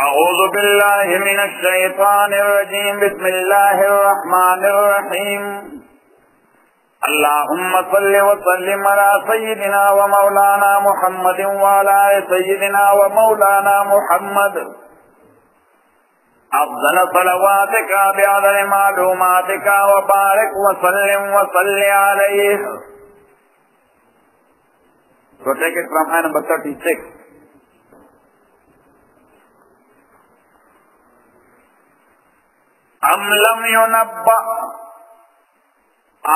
أعوذ بالله من الشيطان الرجيم بسم الله الرحمن الرحيم اللهم صل وسلم على سيدنا ومولانا محمد وعلى سيدنا ومولانا محمد أفضل صلواتك بعدد معلوماتك وبارك وسلم وصل عليه. So take it from ayah number 36. أَمْ لَمْ يُنَبَّأْ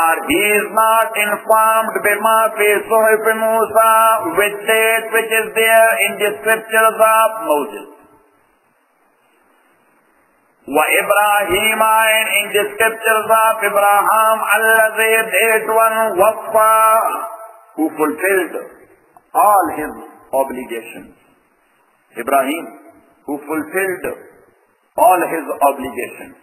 Or he is not informed بِمَا فِي صُحُفِ مُوسَىٰ with that which is there in the scriptures of Moses. وَإِبْرَاهِيمَ and in the scriptures of Abraham الَّذِي that one وَفَّى who fulfilled all his obligations. Ibrahim who fulfilled all his obligations.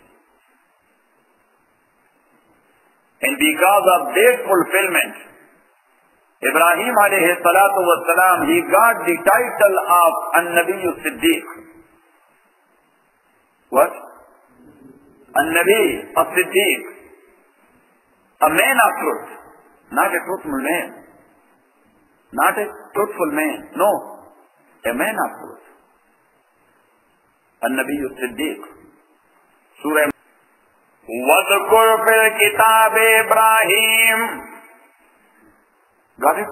And because of their fulfillment, Ibrahim alayhi salatu wassalam, he got the title of An-Nabiyu-Siddiq. What? An-Nabiyu-Siddiq. A man of truth. Not a truthful man. Not a truthful man. No. A man of truth. An-Nabiyu-Siddiq. Surah وَذْكُرْ فِي الْكِتَابِ إِبْرَاهِيمَ. Got it?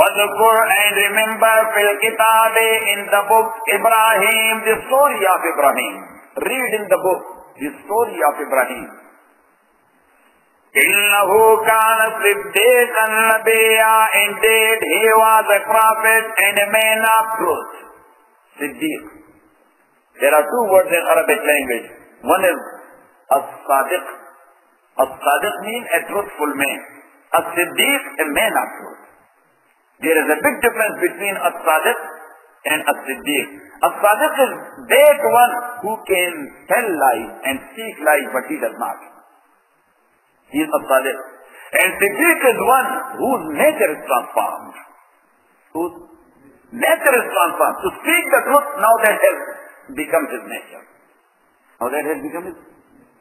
وَذْكُرْ and remember فِي الْكِتَابِ in the book Ibrahim, the story of Ibrahim. Read in the book the story of Ibrahim. إِنَّهُ كَانَ صِدِّيقًا نَبِيًّا. Indeed, he was a prophet and a man of truth. Siddiq. There are two words in Arabic language. One is as-sadiq. As-sadiq means a truthful man. As-siddiq, a man of truth. There is a big difference between as-sadiq and as-siddiq. As-sadiq is that one who can tell lies and speak lies, but he does not. He is as-sadiq. And siddiq is one whose nature is transformed. Whose nature is transformed. To speak the truth, now that has become his nature. Now that has become his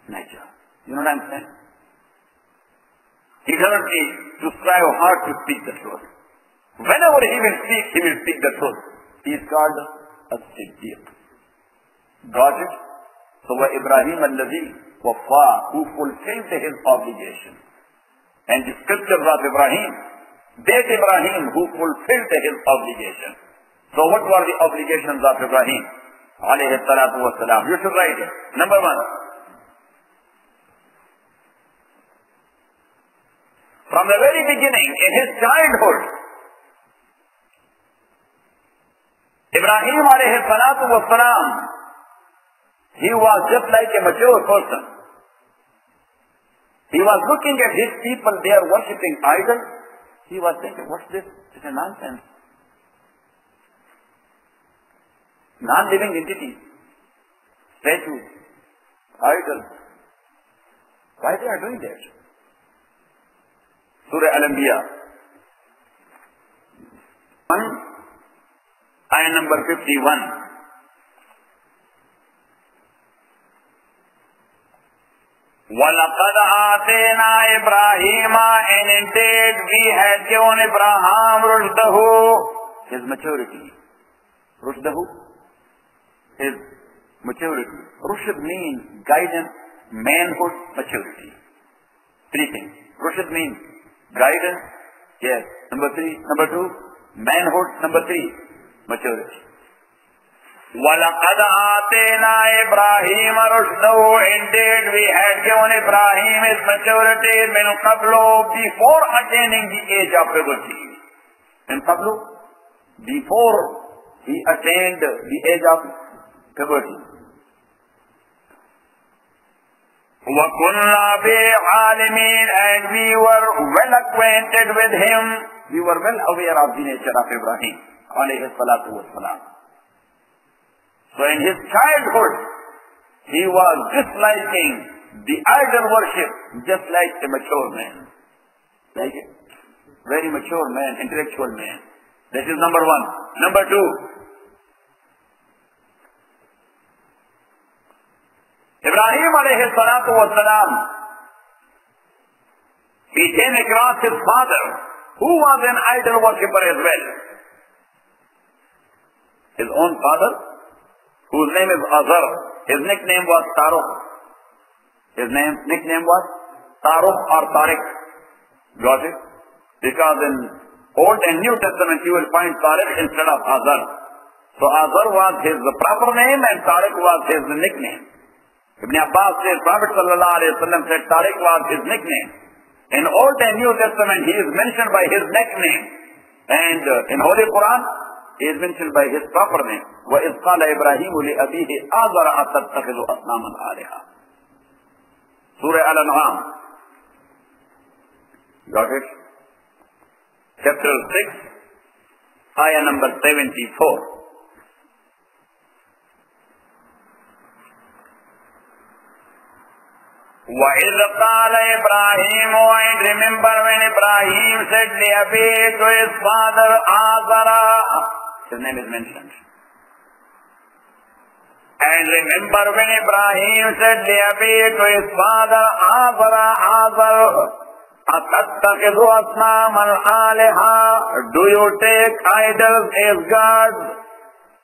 nature. You know what I'm saying? He doesn't need to strive hard to speak the truth. Whenever he will speak the truth. He is called a Siddiq. Got it? So, Ibrahim al-Ladhi Wafa, who fulfilled his obligation. And the scriptures of Ibrahim, that Ibrahim who fulfilled his obligation. So, what were the obligations of Ibrahim? Alayhi salatu wassalam. You should write it. Number 1. From the very beginning, in his childhood, Ibrahim alayhi salatu wassalam, he was just like a mature person. He was looking at his people, they are worshipping idols. He was thinking, what's this? It's a nonsense. Non-living entities, statues, idols. Why they are doing that? Surah Al-Ambiyah. Ayah number 51. وَلَقَدْ آتَيْنَا إِبْرَاهِيمَ and indeed we had given Abraham rushdahu, his maturity. Rushdahu? His maturity. Rushd means guidance, manhood, maturity. 3 things. Rushd means guidance, yes. Number 3. Number 2, manhood. Number 3, maturity. وَلَقَدْ آتَيْنَا إِبْرَاهِيمَ رُشْدَهُ. Indeed, we had given Ibrahim his maturity min qablu, before attaining the age of puberty. Min qablu, before he attained the age of puberty. وَكُنَّا بِهِ عَالِمِينَ. And we were well acquainted with him. We were well aware of the nature of Ibrahim alayhi salatu wassalam. So in his childhood, he was disliking the idol worship, just like a mature man. Like a very mature man, intellectual man. That is number 1. Number 2. Ibrahim अलैहिस्सलातु वस्सलाम became across his father who was an idol worshipper as well. His own father whose name is Azar. His nickname was Tarukh. His nickname was Tarukh or Tarikh. Got it? Because in Old and New Testament you will find Tarikh instead of Azar. So Azar was his proper name and Tarikh was his nickname. Ibn Abbas says, Prophet sallallahu alayhi wa sallam said Tarikh was his nickname. In Old and New Testament he is mentioned by his nickname. And in Holy Quran he is mentioned by his proper name. وَإِذْ قَالَ إِبْرَاهِيمُ لِأَبِيهِ آذَرَ أَتَتَّخِذُ أَصْنَامًا آلِهَةً. Surah Al-An'am. Got it? Chapter 6, ayah number 74. وَإِذْ قَالَ إِبْرَاهِيمُ, and remember when Ibrahim said لِأَبِيهِ to his father آذَرَ. His name is mentioned. And remember when Ibrahim said لِأَبِيهِ to his father آذَرَ آذَرَ أَتَتَّخِذُ أَصْنَامًا آلِهَةً. Do you take idols as gods?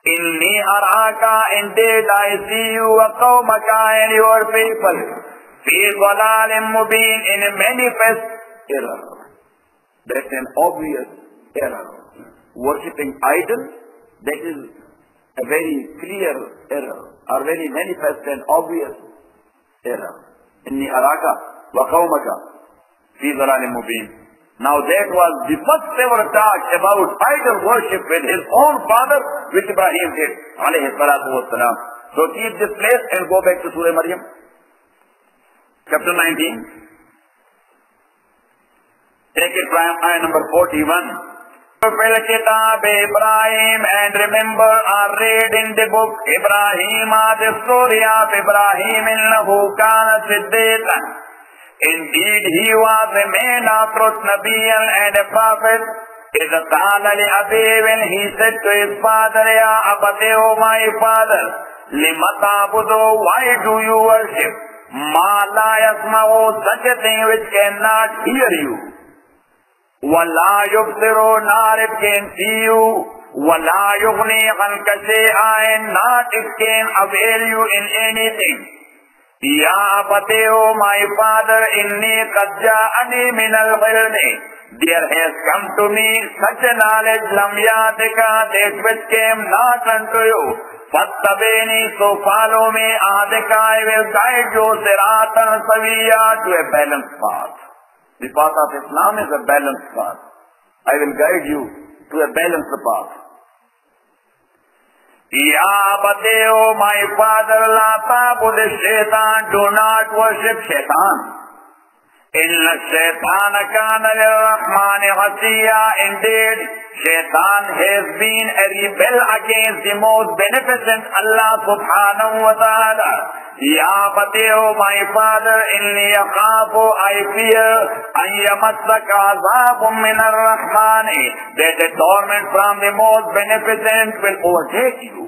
إِنِّي أَرَاكَ, indeed I see you وَقَوْمَكَ and your people in a manifest error. That's an obvious error. Worshipping idols, that is a very clear error, or very manifest and obvious error. Inni araka wa qawmaka fi dhalalin mubin. Now that was the first ever talk about idol worship with his own father, which Ibrahim did, alayhi salatu wassalam. So keep this place and go back to Surah Maryam. Chapter 19, take it from ayah number 41. Ibrahim, and remember or read in the book Ibrahim, the story of Ibrahim innahu kana siddiqan. Indeed he was a man of truth, Nabiyyan and a prophet. إِذْ قَالَ لِأَبِيهِ, when he said to his father, Ya abati, O my father, lima ta'budu, why do you worship? Ma la yasma'u, such a thing which cannot hear you. Wa la yubsiru, nor it can see you. Wa la yughni anka shay'a, and not it can avail you in anything. Ya abati, O my father, inni qad ja'ani min al-'ilmi, there has come to me such a knowledge, lam ya'tika, that which came not unto you. Fattabeni, so follow me, adhika, I will guide you, siratan sawiya, to a balanced path. The path of Islam is a balanced path. I will guide you to a balanced path. Ya abati, O my father, la ta'bud shaitan, do not worship shaitan. Inna shaitana kana lirrahmani asiya, indeed shaitan has been a rebel against the most beneficent Allah subhanahu wa ta'ala. Ya bati, O my father, inni yakhafu, I fear an yamassaka azabun min ar-rahmani, that the torment from the most beneficent will overtake you.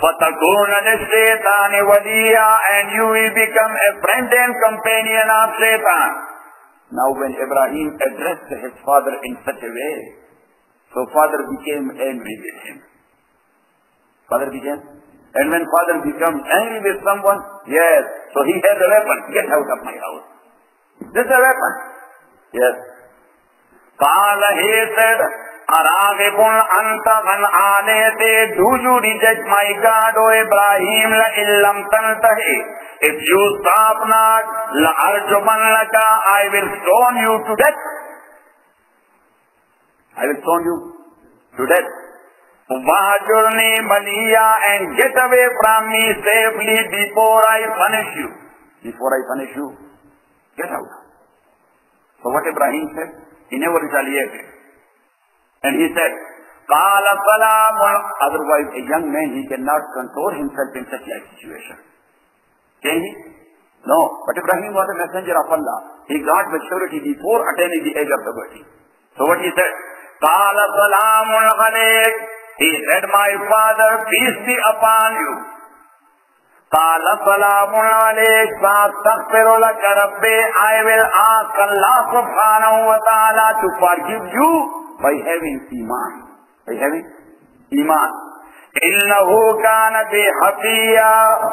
فَتَكُونَ لِلشَّيْطَانِ وَلِيًّا, and you will become a friend and companion of Shaitan. Now when Ibrahim addressed his father in such a way, so father became angry with him. And when father becomes angry with someone, yes, so he has a weapon. Get out of my house. This is a weapon. Yes. قَالَ, he said, Araghibun anta an alati, do you reject my God, O Ibrahim, la illam tantahi, if you stop not, la arjumannaka, I will stone you to death. Wahjurni maliya, and get away from me safely before I punish you. Get out. So what Ibrahim said, he never retaliated. And he said, Qala salamun. Otherwise, a young man, he cannot control himself in such a situation. Can he? No. But Ibrahim was a messenger of Allah. He got maturity before attaining the age of puberty. So what he said? Qala salamun alayk. He said, my father, peace be upon you. قال السلام عليك فاستغفر لك ربي I will ask Allah subhanahu wa ta'ala to forgive you by having iman. By having iman. إِنَّهُ كَانَ بِي حَفِيًّا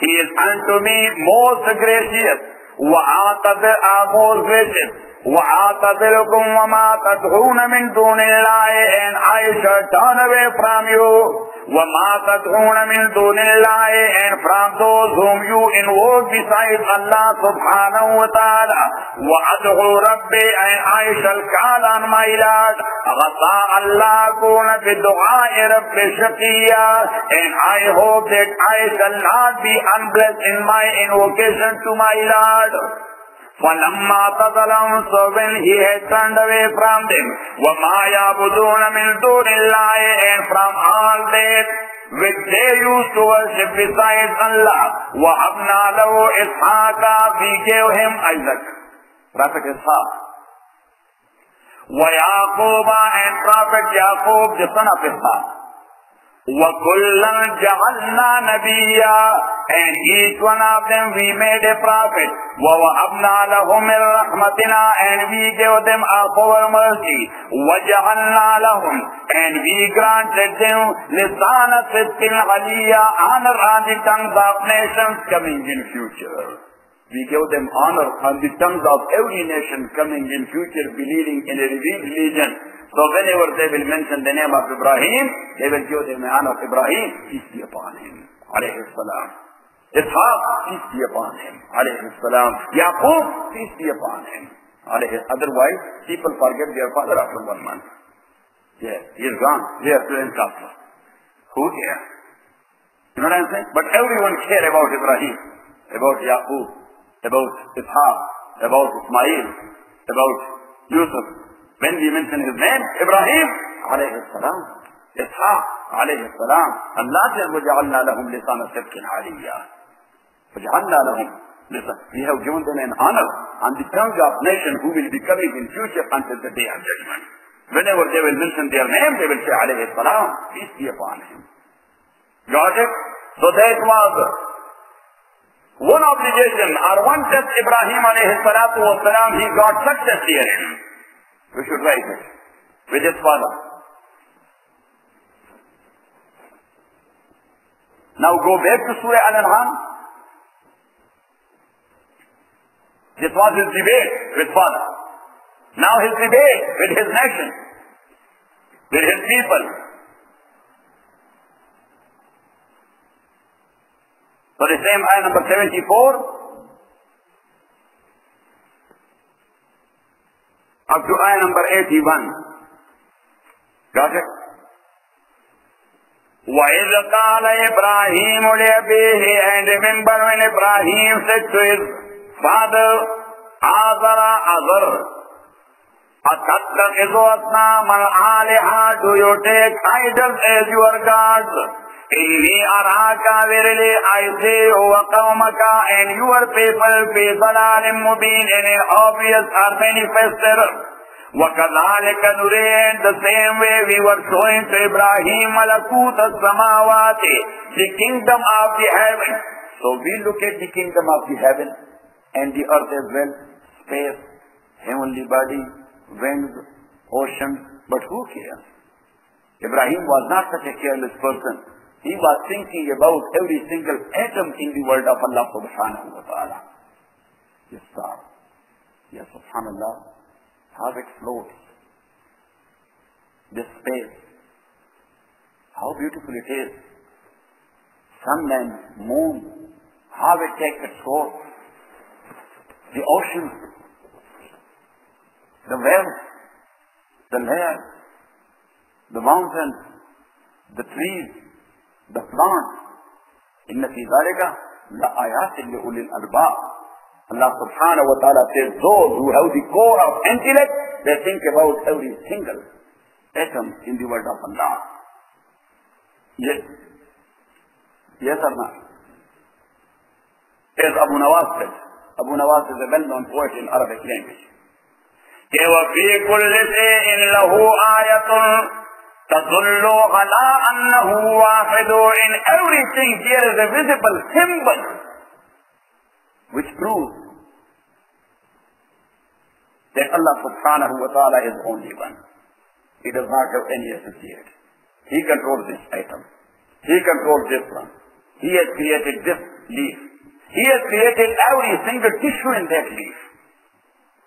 He is unto me most gracious. وَآتَذِرْ most gracious. وَآتَذِرْكُمْ وَمَا تَدْهُونَ مِن دُونِ اللَّهِ And I shall turn away from you. وَمَا تَدْعُونَ مِن دُونِ اللَّهِ And from those whom you invoke besides Allah subhanahu wa ta'ala وَأَدْعُو رَبِّي And I shall call on my Lord غَطَى اللَّهَ كُونَ بِدُعَاءِ رَبِّ شَقِيًّا And I hope that I shall not be unblessed in my invocation to my Lord فَلَمَّا تَظَلَمْ So when he had turned away from them وَمَا يَعْبُدُونَ مِن دُونِ اللَّهِ And from all that which they used to worship besides Allah وَأَبْنَا لَهُ إِسْحَاقَ We gave him Isaac Prophet Ishaq وَيَعْقُوبَ And Prophet Yaqub the son of Ishaq وَكُلًّا جَعَلْنَا نَبِيًّا And each one of them we made a prophet. وَوَهَبْنَا لَهُمْ مِنْ رَحْمَتِنَا And we gave them of our mercy. وَجَعَلْنَا لَهُمْ And we granted them لِسَانَ صِدْقٍ عَلِيًّا Honor on the tongues of nations coming in future. We gave them honor on the tongues of every nation coming in future, believing in a revealed religion. So whenever they will mention the name of Ibrahim, they will give them the honor of Ibrahim. Peace be upon him. Alayhi salam. Ishaq, peace be upon him, alayhi salam. Yaqub, peace be upon him, alayhi Otherwise, people forget their father after 1 month. Yeah, he is gone. They are still in Kafir. Who cares? You know what I'm saying? But everyone cares about Ibrahim, about Yaqub, about Ishaq, about Ismail, about Yusuf. When we mention his name, Ibrahim, alayhi salam, Ishaq, alayhi salam, Allah says, وَجَعَلْنَا لَهُمْ لِسَانَ صِدْقٍ عَلِيًّا We have given them an honor on the tongue of nation who will be coming in future until the day of judgment. Whenever they will mention their name, they will say, alayhi salam, peace be upon him. Got it? So that was one obligation or one test Ibrahim alayhi salatu wa salam, he got success here. We should write it with his father. Now go back to Surah Al-An'am. This was his debate with father. Now his debate with his nation, with his people. So the same ayah number 74 up to ayah number 81. Got it? وَإِذْ قَالَ إِبْرَاهِيمُ لِأَبِيهِ And remember when Ibrahim said to his father, Azar, do you take idols as your gods? Inni araka verily I see huwa qawmaka and your people fi dhalalim mubin in an obvious or manifest error. وَكَذَلِكَ نُرِي And the same way we were showing to Ibrahim malakut as-samawati, the kingdom of the heaven. So we look at the kingdom of the heaven. And the earth as well, space, heavenly body, winds, oceans, but who cares? Ibrahim was not such a careless person. He was thinking about every single atom in the world of Allah subhanahu wa ta'ala. Yes, sir. Yes, subhanallah. How it floats. This space. How beautiful it is. Sun and moon. How it takes its course. The ocean, the wells, the lakes, the mountains, the trees, the plants. Inna fi zalika la ayatin li ulil albab. Allah subhanahu wa ta'ala says those who have the core of intellect, they think about every single atom in the world of Allah. Yes. Yes or not? As Abu Nawas said, Abu Nawas is a well-known poet in Arabic language. Tadullu ala annahu wahidu. In everything here is a visible symbol which proves that Allah subhanahu wa ta'ala is only one. He does not have any associate. He controls this item. He controls this one. He has created this leaf. He has created every single tissue in that leaf.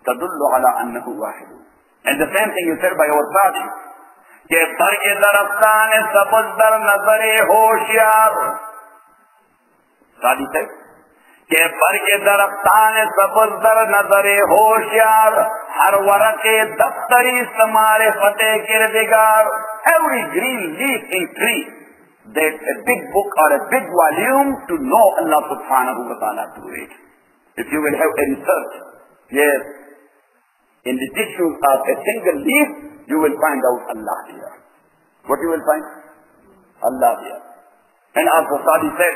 Tadullu ala annahu wahidu. And the same thing is said by our Sadi. Ke barke daraftan e sabazdar nazare hoshiyar. Sadi said, ke barke daraftan e sabazdar nazare hoshiyar. Har warake daftari samare fateh kirdigar. Every green leaf in tree, there's a big book or a big volume to know Allah subhanahu wa ta'ala to read. If you will have a research, yes, in the tissues of a single leaf, you will find out Allah here. What you will find? Allah here. And as the Sadi said,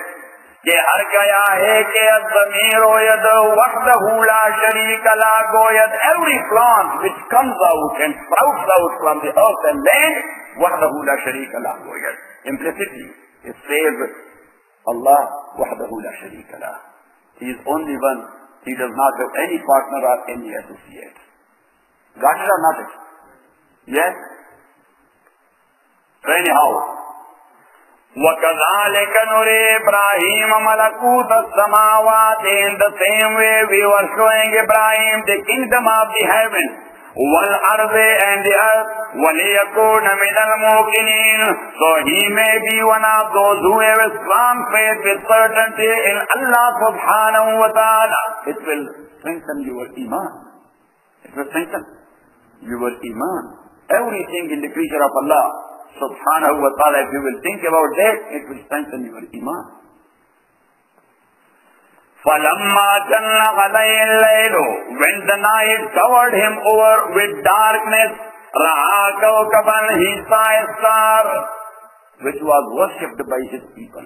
ke har gaya hai ke az-zamiro yad wahdahu la sharika la goyad. Every plant which comes out and sprouts out from the earth and land, wahdahu la sharika la goyad. Implicitly, it says, Allah wahdahu la sharika la. He is only one. He does not have any partner or any associate. Got it or not it? Yes? So anyhow, وَكَذَلِكَ نُرِي إِبْرَاهِيمَ مَلَكُوتَ السَّمَاوَاتِ. In the same way we were showing Ibrahim the kingdom of the heavens, وَالْأَرْضِ and the earth, وَلِيَكُونَ مِنَ الْمُوقِنِينَ. So he may be one of those who have a strong faith with certainty in Allah subhanahu wa ta'ala. It will strengthen your iman. It will strengthen your iman. Everything in the creature of Allah subhanahu wa ta'ala, if you will think about that, it will strengthen your iman. فَلَمَّا جَنَّ عَلَيْهِ اللَّيْلُ. When the night covered him over with darkness, رَعَا كَوْكَبًا. He saw a star which was worshipped by his people.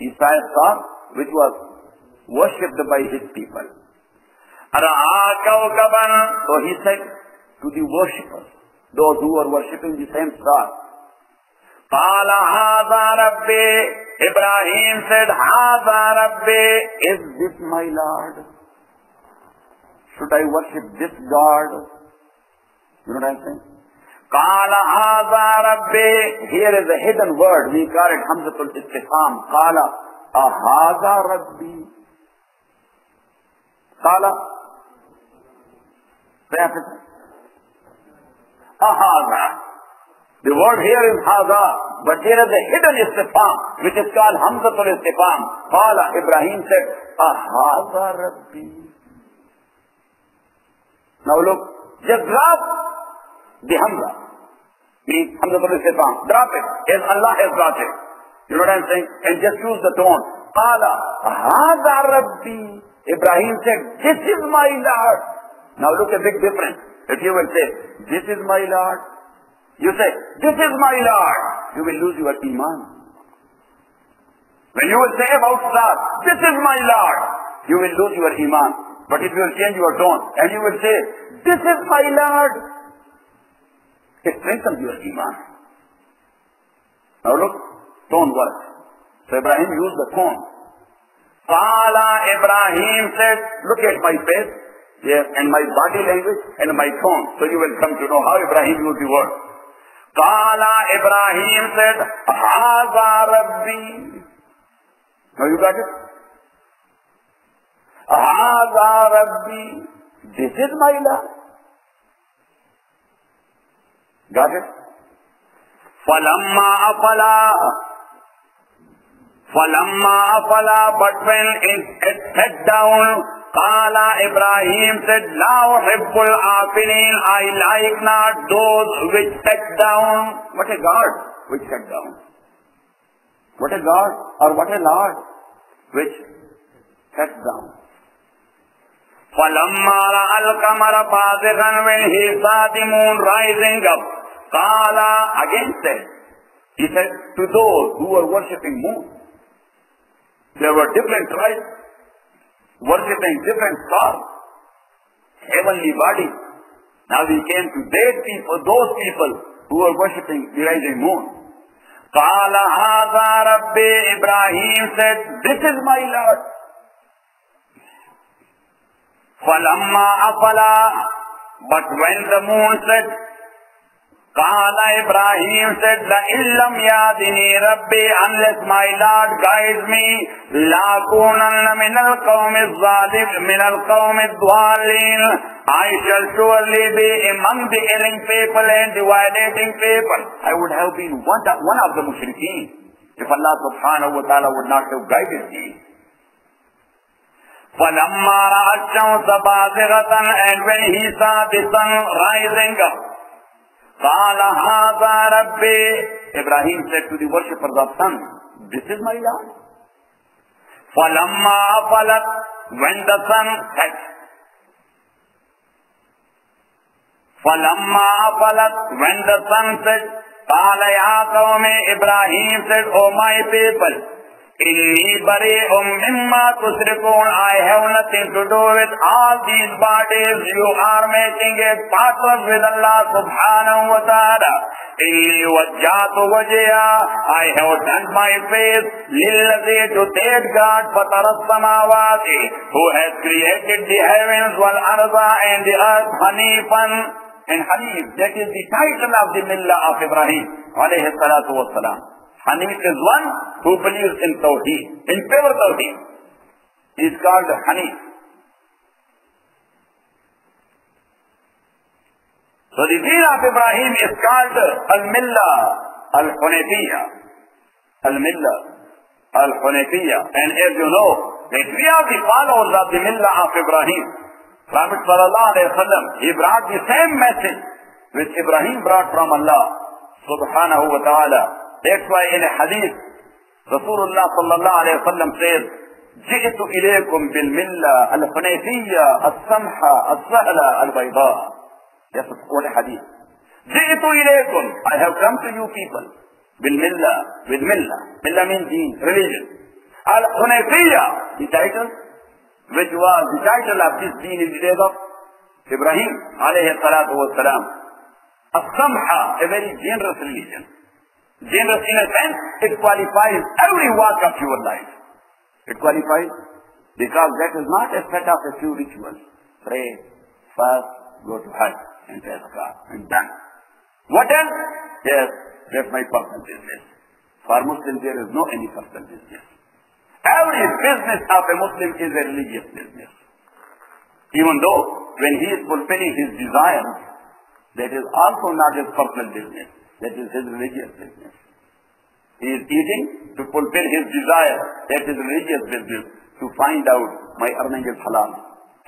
He saw a star which was worshipped by his people. رَعَا كَوْكَبًا. So he said to the worshippers, those who are worshipping the same star, Qala haza rabbi. Ibrahim said, haza rabbi, is this my Lord? Should I worship this God? You know what I'm saying? Qala haza rabbi. Here is a hidden word. We call it Hamzatul Istifham. Qala haza rabbi. Qala. Say Haza. The word here is Haza, but there is a hidden istifam, which is called Hamzatul Istifam. Qala, Ibrahim said, Haza Rabbi. Now look, just drop the Hamza. Means Hamzatul Istifam. Drop it, as Allah has brought it. You know what I'm saying? And just use the tone. Qala, Haza Rabbi. Ibrahim said, this is my Lord. Now look, a big difference. If you will say, this is my Lord, you say, this is my Lord, you will lose your iman. When you will say about God, this is my Lord, you will lose your iman. But if you will change your tone and you will say, this is my Lord, it strengthens your iman. Now look, tone works. So Ibrahim used the tone. Qala, Ibrahim said, look at my face. Yes, and my body language and my tone. So you will come to know how Ibrahim used the word. Qala, Ibrahim said, Haza Rabbi. Now you got it? Haza Rabbi. This is my Lord. Got it? Falamma afala. Falamma afala. But when it sat down, Qala, Ibrahim said, La uhibbul afilin. I like not those which set down. What a God which set down. What a God or what a Lord which set down. Falamma ra'al qamara bazighan. When he saw the moon rising up, Qala again said, he said to those who were worshipping moon. There were different tribes worshipping different stars, heavenly bodies, Now we came to those people who were worshipping the rising moon. Qala hadha rabbi, Ibrahim said, this is my Lord. Falamma afala, but when the moon set, Qala Ibrahim said, la illam yadini rabbi, unless my Lord guides me, la kunanna min al qawmi dhwalin, I shall surely be among the erring people and the violating people. I would have been one of the mushrikeen if Allah subhanahu wa ta'ala would not have guided me. فَلَمَّا رَأَى الشَّمْسَ بَازِغَةً, and when he saw the sun rising up, قَالَ هَذَا رَبِّي, Ibrahim said to the worshippers of sun, this is my Lord. فَلَمَّا أَفَلَتْ, when the sun set. فَلَمَّا أَفَلَتْ, when the sun set, قَالَ يَا قَوْمِ, Ibrahim said, O my people, inni bari'un mimma tushrikun, I have nothing to do with all these bodies you are making it partners with Allah subhanahu wa ta'ala. Inni wajjatu wajhiya, I have turned my face lillazi, to that God fataras samawati, who has created the heavens wal arda and the earth, hanifan, and hanif, that is the title of the millah of Ibrahim alayhi salatu wassalam. Hanif is one who believes in Tawheed, in pure Tawheed. He is called Hanif. So the deen of Ibrahim is called Al-Millah Al-Hunafiyya. Al-Millah Al-Hunafiyya. And as you know, that we are the followers of the Millah of Ibrahim. Prophet sallallahu alayhi wa sallam, he brought the same message which Ibrahim brought from Allah subhanahu wa ta'ala. That's why in a hadith, Rasulullah sallallahu alayhi wa sallam says, جِئِتُ إِلَيْكُمْ بِالْمِلَّةِ الْحُنَيْفِيَّةِ السَّمْحَةِ السَّهْلَةِ الْبَيْضَاءِ. That's what a hadith. جِئِتُ إِلَيْكُمْ, I have come to you people, بِالْمِلَّةِ, with millah. Millah means deen, religion. Al-Hunayfiyyah, the title, which was the title of this deen in the days of Ibrahim alayhi salatu wassalam. As-samha, a very generous religion. Generous in a sense, it qualifies every walk of your life. It qualifies because that is not a set of a few rituals. Pray, fast, go to Hajj, and pay zakah, and done. What else? Yes, that's my personal business. For Muslims, there is no any personal business. Every business of a Muslim is a religious business. Even though when he is fulfilling his desires, that is also not his personal business. That is his religious business. He is eating to fulfill his desire. That is religious business. To find out my earning is halal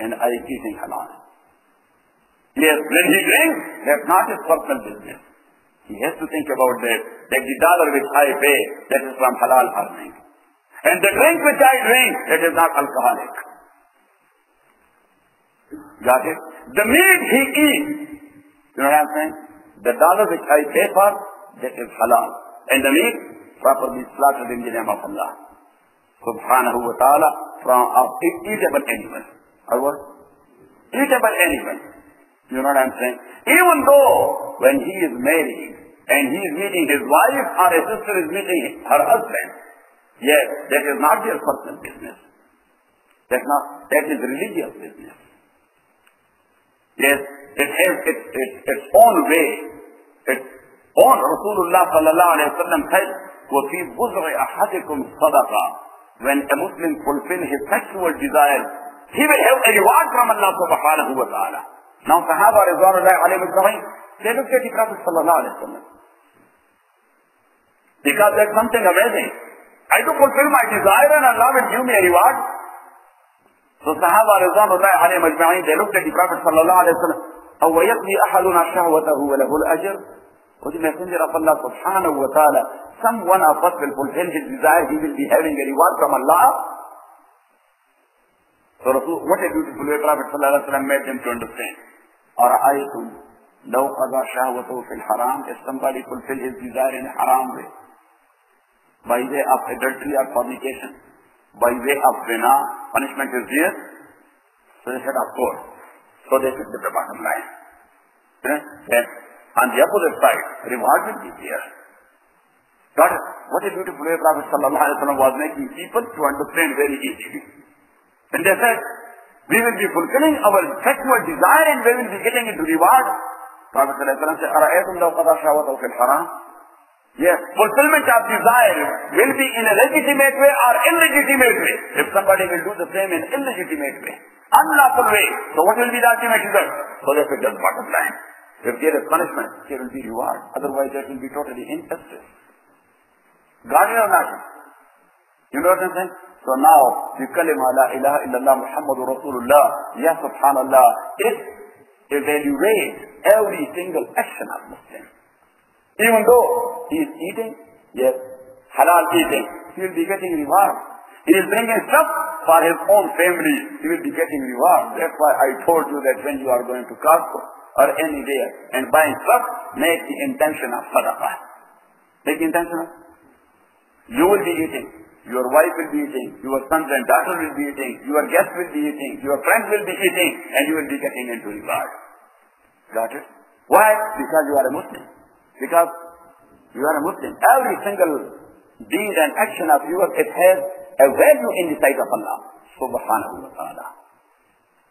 and I am eating halal. Yes, when he drinks, that's not his personal business. He has to think about that, that the dollar which I pay, that is from halal earning. And the drink which I drink, that is not alcoholic. Got it? The meat he eats, you know what I'm saying? The dollar which I pay for, that is halal. And the meat, properly slaughtered in the name of Allah subhanahu wa ta'ala, from eatable animal. Or what? Eatable animal. You know what I'm saying? Even though when he is married, and he is meeting his wife, or his sister is meeting her husband, yes, that is not their personal business. That is religious business. Yes, it has its own way, its own. Rasulullah sallallahu alayhi wa sallam said, وَفِي بُزْرِ أَحَدِكُمْ صَدَقًا, when a Muslim fulfills his sexual desire, he will have a reward from Allah subhanahu wa ta'ala. Now Sahaba Rizwanullahi alayhi wa sallam, they looked at the Prophet sallallahu alayhi wa sallam, because there's something amazing. I do fulfill my desire and Allah will give me a reward. So Sahaba Rizwanullahi alayhi wa sallam, they looked at the Prophet sallallahu alayhi wa sallam, أو يقضي أحدنا شهوته وله الأجر. What the messenger of Allah subhanahu wa ta'ala, someone of us will fulfill his desire, he will be having a reward from Allah. So Rasul, what a beautiful way Prophet sallallahu alayhi wa sallam made them to understand. أَرَأَيْتُمْ لَوْ قَضَى شَهْوَتَهُ فِي الْحَرَامِ, if somebody fulfill his desire in a haram way, by way of adultery or fornication, by way of zina, punishment is there. So they said, of course. So this is the bottom line. Then on the opposite side, reward will be there. But what a beautiful way Prophet ﷺ was making people to understand very easily. And they said, we will be fulfilling our sexual desire and we will be getting into reward. Prophet ﷺ said, yes, fulfillment of desire will be in a legitimate way or illegitimate way. If somebody will do the same in illegitimate way, unlawful way, so what will be the ultimate result? So that's the bottom line. If there is punishment, there will be reward. Otherwise, that will be totally injustice. God or not? You know what I'm saying? So now, the kalima la ilaha illallah Muhammadur Rasulullah, ya subhanallah, it evaluates every single action of Muslim. Even though he is eating, yes, halal eating, he will be getting reward. He is bringing stuff for his own family, he will be getting reward. That's why I told you that when you are going to Costco or anywhere and buying stuff, make the intention of sadaqah. Make the intention of you will be eating. Your wife will be eating, your sons and daughters will be eating, your guests will be eating, your friends will be eating, and you will be getting into reward. Got it? Why? Because you are a Muslim. Because you are a Muslim. Every single deed and action of yours, it has a value in the sight of Allah. Subhanahu wa ta'ala.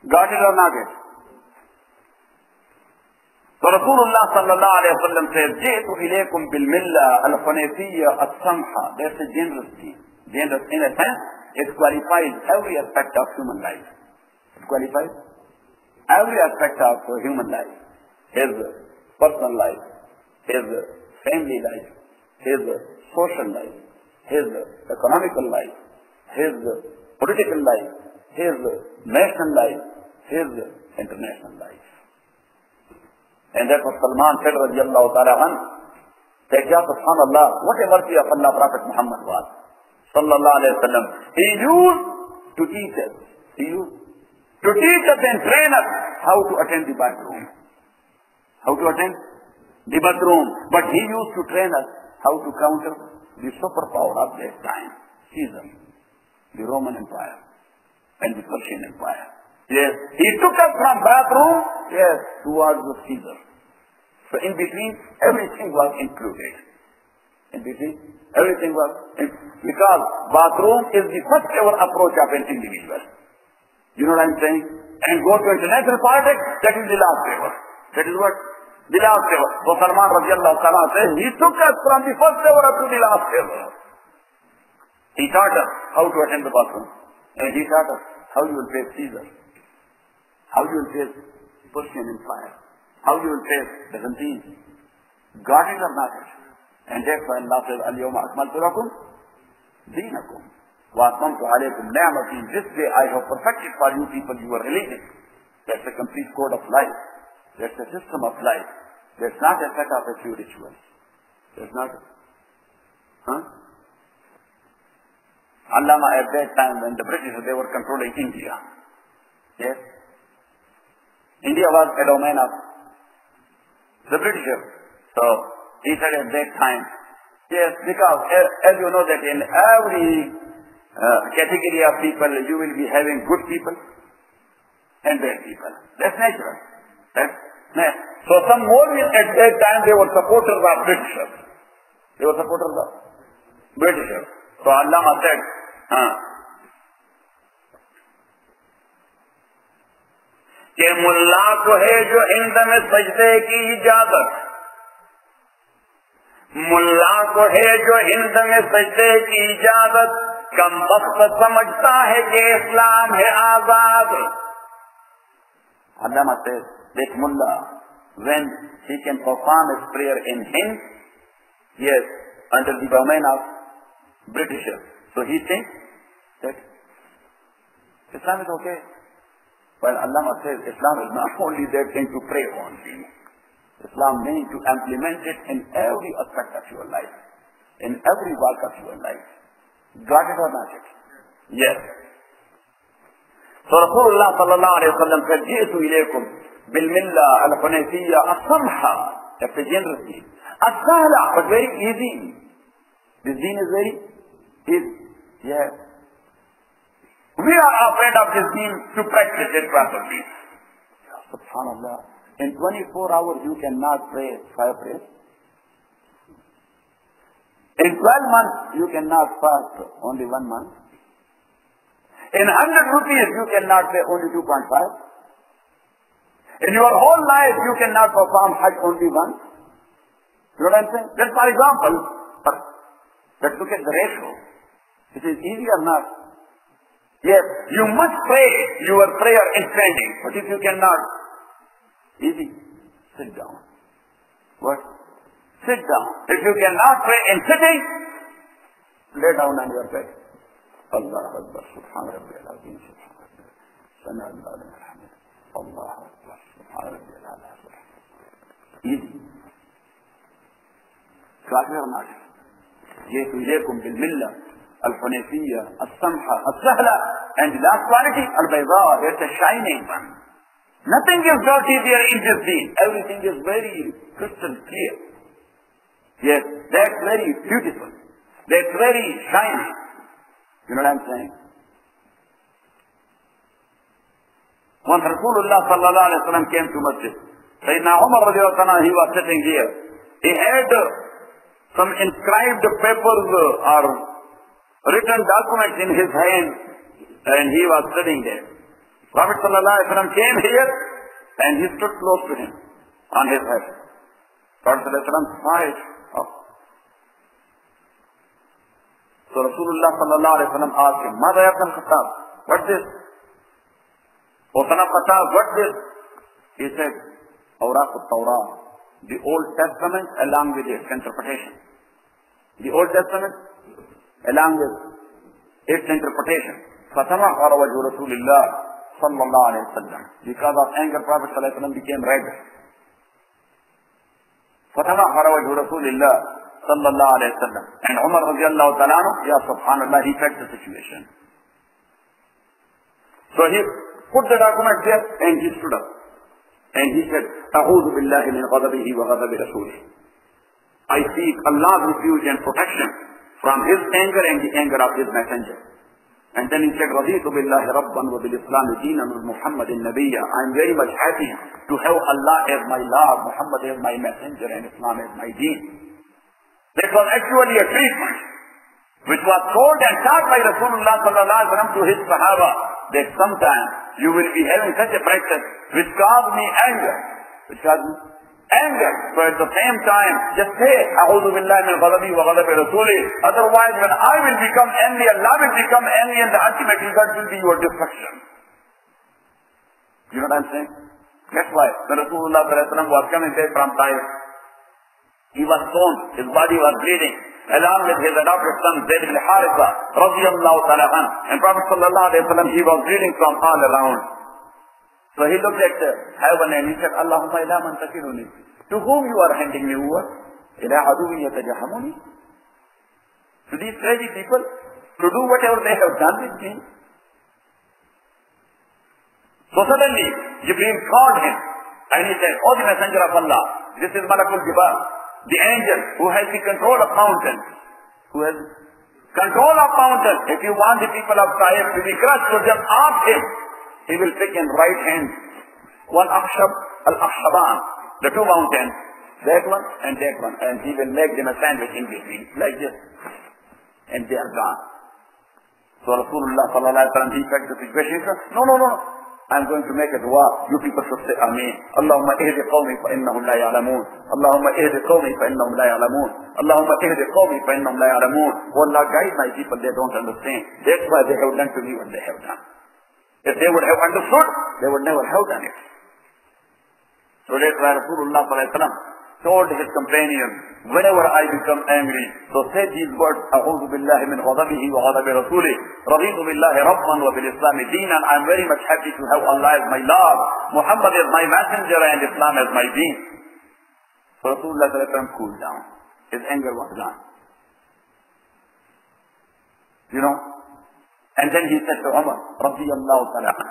Got it or not it? So Rasulullah sallallahu alayhi wa sallam says, Jaitu ilaykum bil millah al-hunayfiyya al-samha. That's a generous deed. In a sense, it qualifies every aspect of human life. It qualifies every aspect of human life. His personal life, his family life, his social life, his economical life, his political life, his national life, his international life. And therefore Salman said, radiyallahu ta'ala anhu, that ya subhanallah, what a mercy of Allah Prophet Muhammad was. Sallallahu alayhi wa sallam. He used to teach us. He used to teach us and train us how to attend the bathroom. How to attend the bathroom. But he used to train us how to counter the superpower of their time. Caesar, the Roman Empire and the Persian Empire. Yes, he took us from bathroom, yes, towards the Caesar. So in between, everything was included. In between, everything was included. Because bathroom is the first ever approach of an individual. You know what I'm saying? And go to international politics, that is the last ever. That is what? The last ever. So Salman radiallahu ta'ala says, he took us from the first ever up to the last ever. He taught us how to attend the bathroom. And he taught us how you will face Caesar. How you will face Persian Empire. How you will face Byzantine. God is our master. And that's why Allah says, Al-Yawma Akmaltu Lakum Deenakum. Wa'atmamtu alaykum ni'mati. This day I have perfected for you people your religion. That's a complete code of life. That's a system of life. That's not a set of a few rituals. That's not a... Huh? Allama at that time when the British, they were controlling India. Yes? India was a domain of the British. So, he said at that time, yes, because as you know that in every category of people, you will be having good people and bad people. That's natural. That's natural. So some more at that time, they were supporters of Britishers. They were supporters of Britishers. So Allama said, ke mulla ko hai jo hind mein sajde ki ijazat. मुल्ला को है जो हिंद में सजदे की इजाजत कम वक्त समझता है कि इस्लाम है आजाद अल्लामा से देख मुल्ला when he can perform his prayer in Hind, yes, under the domain of Britishers, so he thinks that Islam is okay. Well, Allama says Islam is not only that thing to pray on. Islam means to implement it in every aspect of your life, in every walk of your life. Got it or not it? Yes. So Rasulullah sallallahu alayhi wa sallam said, Jaitu ilaykum bil millah al-hunayfiyya as-samha. That's a generous deed. As-sahla, but very easy. This deen is very easy. Yes. We are afraid of this deen to practice it properly. Subhanallah. In 24 hours you cannot pray 5 prayers. In 12 months you cannot fast only 1 month. In 100 rupees you cannot pay only 2.5. In your whole life you cannot perform Hajj only once. You know what I'm saying? That's my example. But let's look at the ratio. It is easy or not? Yes, you must pray your prayer in standing. But if you cannot, easy. Sit down. What? Sit down. If you cannot pray in sitting, lay down on your bed. Allahu Akbar. Subhanallah. Allahu Akbar. Easy. Kafir or not? Yaikum bil millah, al-hunayfiyya, al-samha, al-sahla, and the last quality, al-bayda, it's a shining one. Nothing is dirty there in this deen. Everything is very crystal clear. Yes, that's very beautiful. That's very shining. You know what I'm saying? When Rasulullah sallallahu alayhi wa sallam came to masjid, Sayyidina Umar radiyallahu anhu, he was sitting here. He had some inscribed papers or written documents in his hand, and he was sitting there. Prophet sallallahu alayhi wa sallam came here, and he stood close to him, on his head. Prophet sallallahu alayhi wa sallam saw it. So Rasulullah sallallahu alayhi wa sallam asked him, Madha ya Ibn Khattab, what's this? What's this? He said, Awraq al-Tawrah, the Old Testament along with its interpretation. The Old Testament along with its interpretation. فَتَمَحْرَ وَجْهُ رَسُولِ اللَّهِ صَلَّى اللَّهُ عَلَيْهِ وَسَلَّمَ. Because of anger, Prophet ﷺ became red. فَتَمَحْرَ وَجْهُ رَسُولِ اللَّهِ صَلَّى اللَّهُ عَلَيْهِ وَسَلَّمَ. And Umar radiallahu ta'ala anhu, ya subhanallah, he felt the situation. So he put the document there and he stood up. And he said, A'udhu billahi min ghadabihi wa ghadabi rasulih. I seek Allah's refuge and protection from His anger and the anger of His messenger. And then he said, Radhitu billahi rabban wa bil islam deenan wa muhammadin nabiyya. I am very much happy to have Allah as my Lord, Muhammad as my messenger, and Islam as my deen. That was actually a treatment which was told and taught by Rasulullah sallallahu alaihi wasallam to his Sahaba, that sometimes you will be having such a practice which caused me anger. Which caused me anger. So at the same time, just say, A'udhu billahi min ghadabi wa ghadabi rasulih. Otherwise, when I will become angry, Allah will become angry, and the ultimate result will be your destruction. You know what I'm saying? That's why when Rasulullah was coming back from Tarukh, he was torn, his body was bleeding, along with his adopted son Zayd ibn Haritha radiyallahu ta'ala an. And Prophet sallallahu alayhi wa sallam, he was bleeding from all around. So he looked at heaven and he said, Allahumma ila man takiruni, to whom you are handing me over? Ila aduwi yatajahamuni. To these crazy people, to do whatever they have done with me. So suddenly Jibreel called him and he said, O the messenger of Allah, this is Malakul Jibal, the angel who has the control of mountains. Who has control of mountains. If you want the people of Taif to be crushed, so just ask him. He will pick in right hand one Akhshab, Al-Akhshaban, the two mountains, that one, and he will make them a sandwich in between, like this. And they are gone. So Rasulullah sallallahu alayhi wa sallam, he said the situation, he said, no. I'm going to make a dua. You people should say Ameen. Allahumma ihdi qawmi fa innahum la ya'lamoon. Allahumma ihdi qawmi fa innahum la ya'lamoon. Allahumma ihdi qawmi fa innahum la ya'lamoon. Oh Allah, guide my people, they don't understand. That's why they have done to me what they have done. If they would have understood, they would never have done it. So that's why Rasulullah told his companion, whenever I become angry, so say these words, A'udhu billahi min ghadabihi wa ghadabi rasulih. Radhitu billahi rabban wa bil islami deenan. I am very much happy to have Allah as my Lord, Muhammad as my messenger, and Islam as my deen. So Rasulullah cooled down. His anger was gone. You know? And then he said to Umar, radiyallahu ta'ala,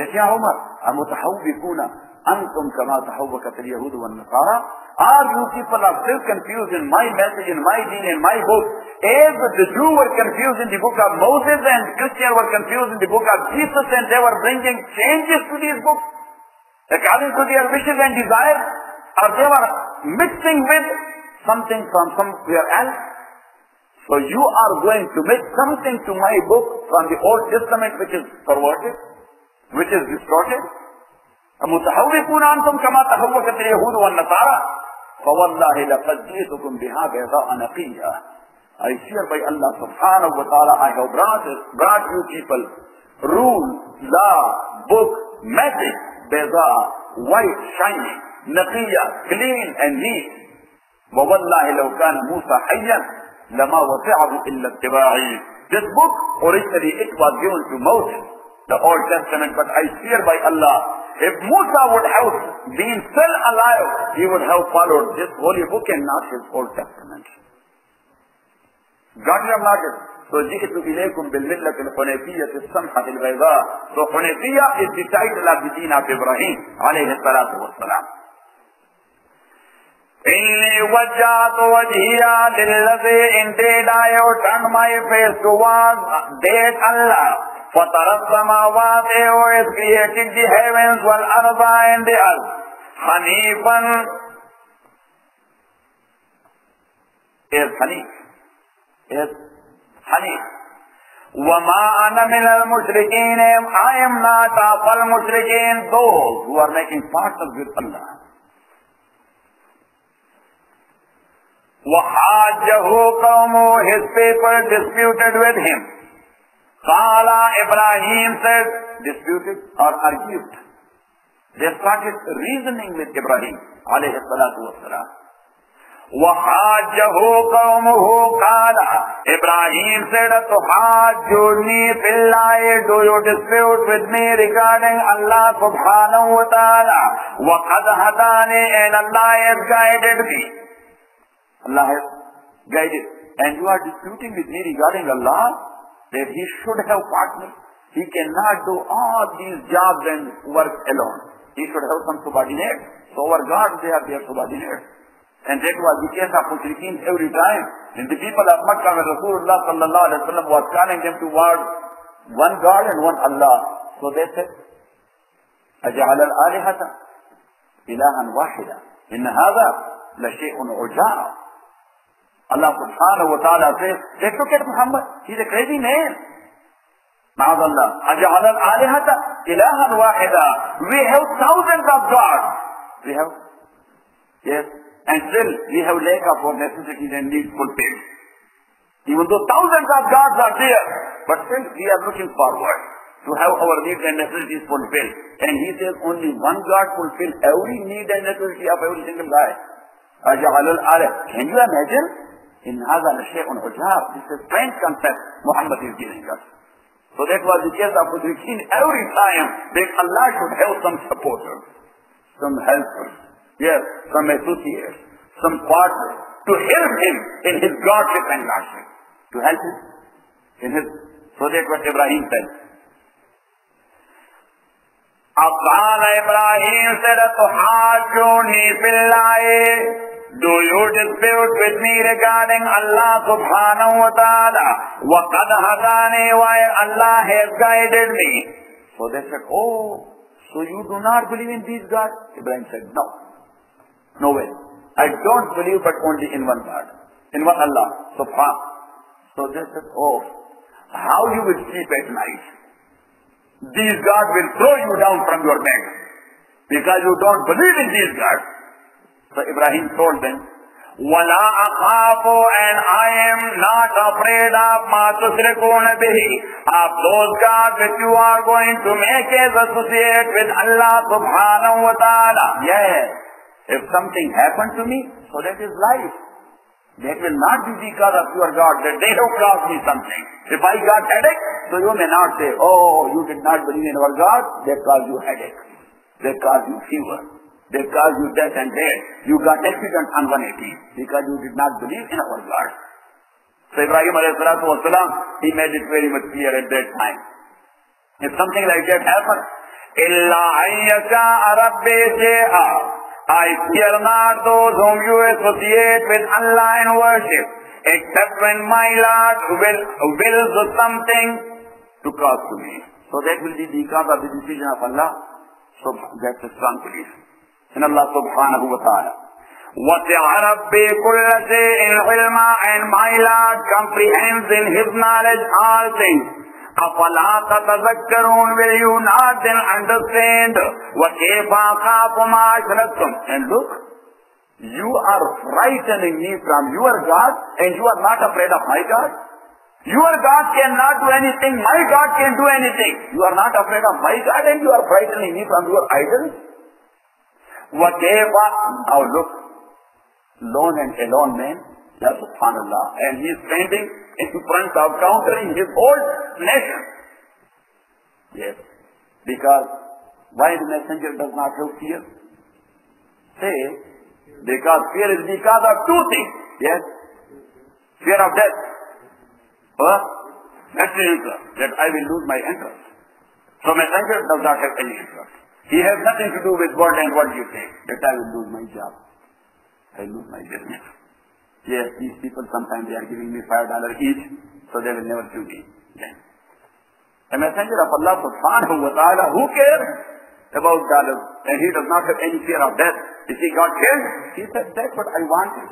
that ya Umar, amutahawwikuna antum kama tahawwakat al-yahudu wa al-nasara? Are you people are still confused in my message, in my deen, in my book, as the Jews were confused in the book of Moses and Christians were confused in the book of Jesus, and they were bringing changes to these books? According to their wishes and desires, or they were mixing with something from somewhere else. So you are going to make something to my book from the Old Testament which is perverted, which is distorted. مُتَحَوِّفُونَ عَنْكُمْ كَمَا تَحَوَّفَتِ الْيَهُودُ وَالنَّصَارَى فَوَاللَّهِ لَقَدْ جِئْتُكُمْ بِهَا بَيْضَاءَ نَقِيَّةً. I swear by Allah subhanahu wa ta'ala, I have brought you people rule, law, book, message, بَيْضَاءَ, white, shiny, نَقِيَّةً, clean and neat. وَوَاللَّهِ لَوْ كَانَ مُوسَى حَيًّا لَمَا وَسِعَهُ إِلَّا اتِّبَاعِي. This book, originally it was given to Moses, the Old Testament, but I swear by Allah, if Musa would have been still alive, he would have followed this holy book and not his Old Testament. God will have not it. So, جِئْتُ إِلَيْكُمْ بِالْمِلَّةِ الْحُنَيْفِيَّةِ السَّمْحَةِ الْبَيْضَاءِ. So, Hunayfiyah is the title of the deen of Ibrahim, alayhi salatu wassalam. إِنِّي وَجَّهْتُ وَجْهِيَ لِلَّذِي indeed I have turned my face towards that Allah. فَتَرَى السَّمَاوَاتِ who has created the heavens وَالْأَرْضَ and the earth. Hanifan is Hanif. Is Hanif. وَمَا أَنَا مِنَ الْمُشْرِكِينَ. I am not of al-mushrikeen, those who are making partners with Allah. وَحَاجَّهُ قَوْمُهُ. His people disputed with him. Qala, Ibrahim said, disputed or argued. They started reasoning with Ibrahim, alayhi salatu wassalam. وَحَاجَّهُ قَوْمُهُ قَالَ. Ibrahim said, تُحَاجُّنِي فِي اللَّهِ. Do you dispute with me regarding Allah subhanahu wa ta'ala? وَقَدْ هَدَانِي, and Allah has guided me. Allah has guided. And you are disputing with me regarding Allah? That he should have partners. He cannot do all these jobs and work alone. He should have some subordinates. So our God, they are their subordinates. And that was the case of mushrikeen every time. And the people of Makkah, when Rasulullah sallallahu alaihi wasallam was calling them towards one God and one Allah. So they said, أَجَعَلَ الْآلِهَةَ إِلَهًا وَاحِدًا إِنَّ هَذَا لَشَيْءٌ عُجَابٌ. Allah subhanahu wa ta'ala says, let's look at Muhammad. He's a crazy man. Ma'azallah. أَجَعَلَ الْآلِهَةَ إِلَهًا وَاحِدًا. We have thousands of gods. We have, yes, and still we have lack of our necessities and needs fulfilled. Even though thousands of gods are there, but still we are looking forward to have our needs and necessities fulfilled. And he says only one God fulfills every need and necessity of every single guy. أَجَعَلَ الْآلِهَةَ. Can you imagine? In Azar, Shaykhun Hujab, this is strange concept Muhammad is giving us. So that was the case of Mushrikeen every time, that Allah should have some supporters, some helpers, yes, some associates, some partners, to help him in his Godship and Lordship, to help him in his, so that what Ibrahim said. أَقَالَ إِبْرَاهِيمُ سَلَتُحَاجُّنِي فِي اللَّهِ. Do you dispute with me regarding Allah subhanahu wa ta'ala? وَقَدْ هَدَانِي, while Allah has guided me. So they said, oh, so you do not believe in these gods? Ibrahim said, no. No way. I don't believe but only in one God. In one Allah subhanahu. So they said, oh, how you will sleep at night. These gods will throw you down from your bed because you don't believe in these gods. So Ibrahim told them, وَلَا أَخَافُ, and I am not afraid of مَا تُشْرِكُونَ بِهِ, of those gods that you are going to make as associate with Allah subhanahu wa ta'ala. Yes, if something happened to me, so that is life. That will not be because of your God, that they have caused me something. If I got headache, so you may not say, oh, you did not believe in our God, they caused you headache, they caused you fever. They caused you death and death. You got accident on 180 because you did not believe in our God. So Ibrahim a.s., he made it very much clear at that time. If something like that happens, إِلَّا عَيَّكَا أَرَبِّي شَيْئًا, I fear not those whom you associate with Allah in worship, except when my Lord will do something to cause to me. So that will be because of the decision of Allah So that's a strong belief in Allah subhanahu wa ta'ala. And my Lord comprehends in His knowledge all things. Will you not then understand? And look, you are frightening me from your God, and you are not afraid of my God? Your God cannot do anything, my God can do anything. You are not afraid of my God, and you are frightening me from your idols? Now look, lone and alone man, subhanallah, and he is standing in front of countering his whole nation. Yes, because why the messenger does not have fear? Say, because fear is because of two things. Yes, fear of death. First, natural interest, that I will lose my interest. So messenger does not have any interest. He has nothing to do with God and what you say, that I will lose my job, I will lose my business. Yes, these people sometimes they are giving me $5 each, so they will never sue me. Yes. A messenger of Allah subhanahu wa ta'ala, who cares about dollars? And he does not have any fear of death. If he got killed, he said, that's what I wanted.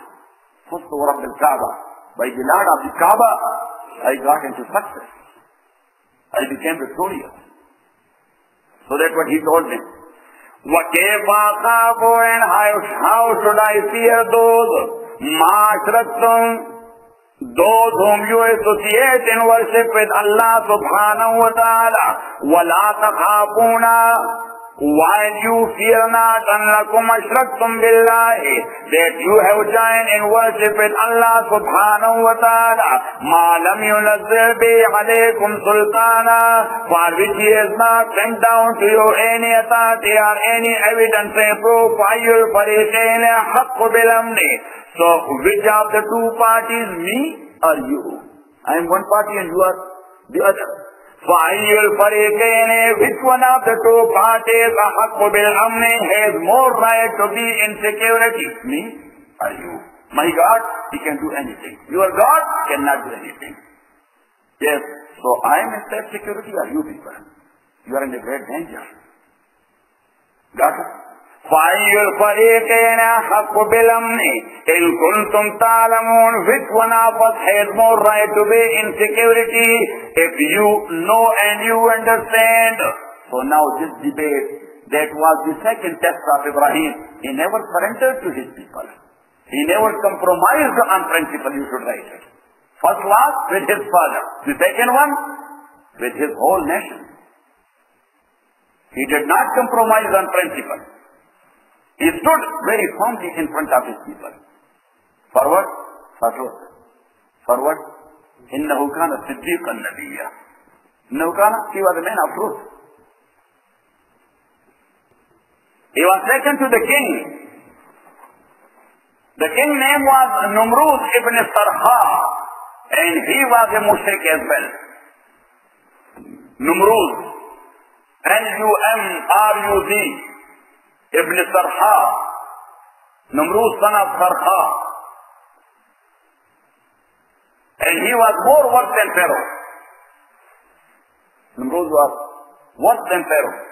First over of the Kaaba. By the Lord of the Kaaba, I got into success. I became victorious. So that's what he told him. And how should I fear those? Those whom you associate in worship with Allah subhanahu wa ta'ala, وَلَا تَخَافُونَ, while you fear not, أَنَّكُمْ أَشْرَكْتُمْ بِاللَّهِ, that you have joined in worship with Allah subhanahu wa ta'ala, مَا لَمْ يُنَزِّلْ بِهِ عَلَيْكُمْ سُلْطَانًا, for which He has not sent down to you any authority or any evidence and proof. فَيُلْفَرِيْتَيْنَ حَقُّ بِالْأَمْنِ. So, which of the two parties, me or you? I am one party and you are the other. Which one of the two parties has more right to be in security? Me or you? My God, He can do anything. Your God cannot do anything. Yes, so I am in safe security or you people? You are in a great danger. Got it? Which one of us has more right to be in security? If you know and you understand. So now this debate, that was the second test of Ibrahim. He never surrendered to his people. He never compromised on principle, you should write it. First was with his father. The second one, with his whole nation. He did not compromise on principle. He stood very firmly in front of his people. Forward, forward, forward. Innahu kana siddiqan nabiyya. Innahu kana, he was a man of truth. He was taken to the king. The king's name was Numruz ibn Sarha, and he was a mushrik as well. Numruz, N-U-M-R-U-Z. Ibn Sarha, Numruz son of Sarha. And he was more worse than Pharaoh. Numruz was worse than Pharaoh.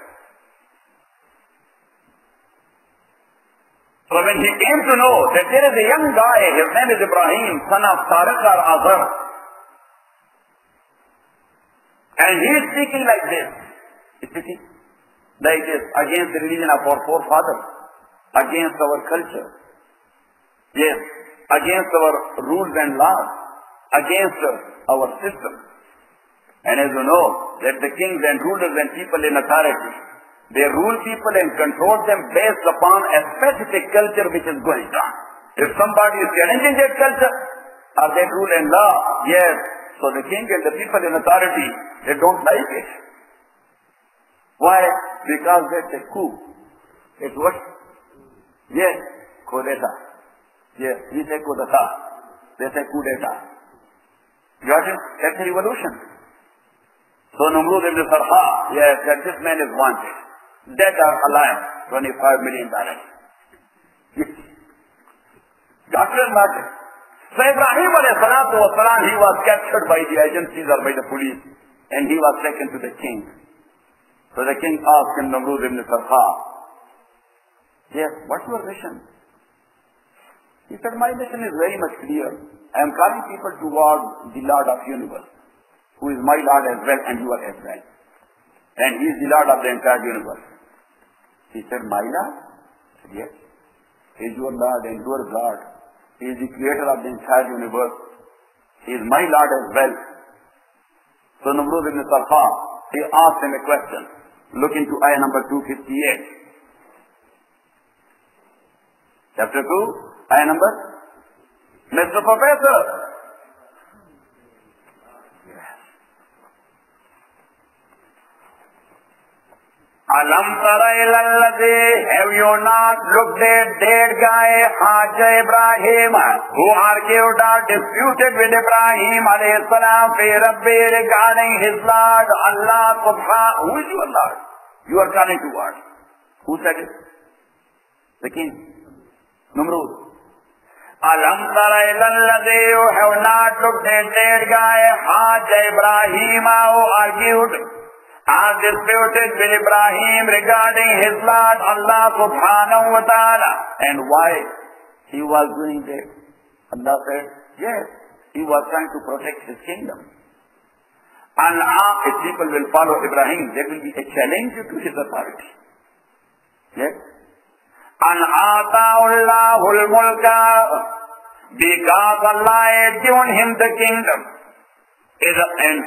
So when he came to know that there is a young guy, his name is Ibrahim, son of Tarukh or Azar, and he is speaking like this. Like this, against the religion of our forefathers, against our culture, yes, against our rules and laws, against our system. And as you know, that the kings and rulers and people in authority, they rule people and control them based upon a specific culture which is going on. If somebody is challenging that culture, or that rule and law, yes, so the king and the people in authority, they don't like it. Why? Because that's a coup. It's what? Yes, coup d'etat. Yes, we say coup d'etat. They say coup d'etat. Got it? That's a revolution. So Numruz ibn Sarha, yes, that this man is wanted. Dead or alive, $25 million. Yes. Got it? So Ibrahim alayhi salatu wa salam, he was captured by the agencies or by the police, and he was taken to the king. So the king asked him, Numruz ibn Sarha, yes, what's your mission? He said, my mission is very much clear. I am calling people towards the Lord of universe, who is my Lord as well and you are as well. And he is the Lord of the entire universe. He said, my Lord? I said, yes. He is your Lord and your Lord. He is the creator of the entire universe. He is my Lord as well. So Numruz ibn Sarha, he asked him a question. Look into ayah number 258. Chapter 2, ayah number? Mr. Professor! Yes. Alam tara ilal ladhi, have you not looked at that guy, Haja Ibrahim, who argued or disputed with Ibrahim alayhi salam, fi Rabbi regarding his Lord, Allah subhanahu. Who is your Lord? You are calling to what? Who said it? The king. Numrud. Alam tara ilal ladhi, you have not looked at that guy, Haja Ibrahim, who argued and disputed with Ibrahim regarding his Lord, Allah subhanahu wa ta'ala. And why he was doing that? Allah said, yes, he was trying to protect his kingdom. And his people will follow Ibrahim, there will be a challenge to his authority. Yes? An ata'ullahul mulka, because Allah had given him the kingdom. And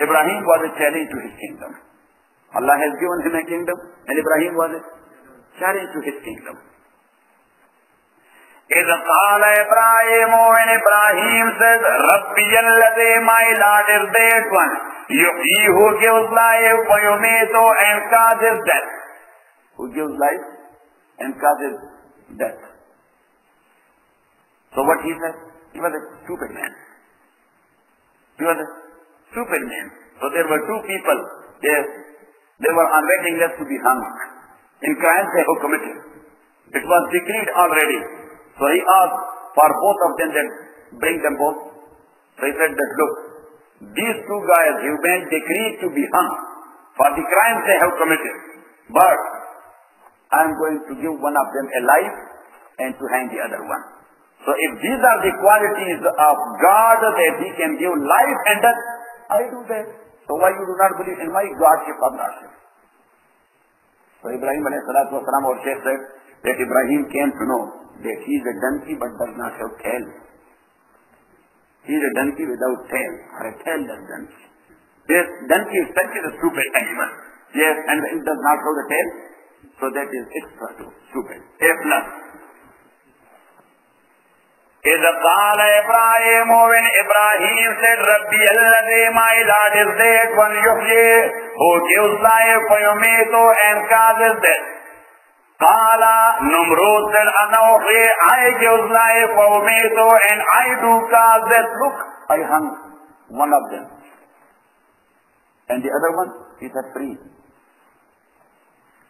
Ibrahim was a challenge to his kingdom. Allah has given him a kingdom and Ibrahim was a challenge to his kingdom. إِذْ قَالَ إِبْرَاهِيمُ, when Ibrahim says, رَبِّيَ الَّذِي, my Lord is that one, he who gives life, وَيُمِيتُ, and causes death. Who gives life and causes death. So what he said? He was a stupid man. He was a stupid man. So there were two people. They were on waiting list to be hung in crimes they have committed. It was decreed already. So he asked for both of them, then bring them both. So he said that, look, these two guys have been decreed to be hung for the crimes they have committed. But I am going to give one of them a life and to hang the other one. So if these are the qualities of God, that he can give life and death, I do that. So why you do not believe in my Godship or Lordship? So Ibrahim alayhi salatu wasalam, our Shaykh said that Ibrahim came to know that he is a donkey but does not have tail. He is a donkey without tail, or a tailless donkey. This donkey is such a stupid animal. Yes, and it does not have the tail. So that is extra stupid. A plus. إِذْ قَالَ إِبْرَاهِيمُ, when Ibrahim said, رَبِّيَ الَّذِي, my Lord is that one, يُحْيِي, who gives life, وَيُمِيتُ, and causes death. قَالَ, Numrud said, أَنَوْحِي, I give life, وَيُمِيتُ, and I do cause death. Look, I hung one of them. And the other one, he said, free.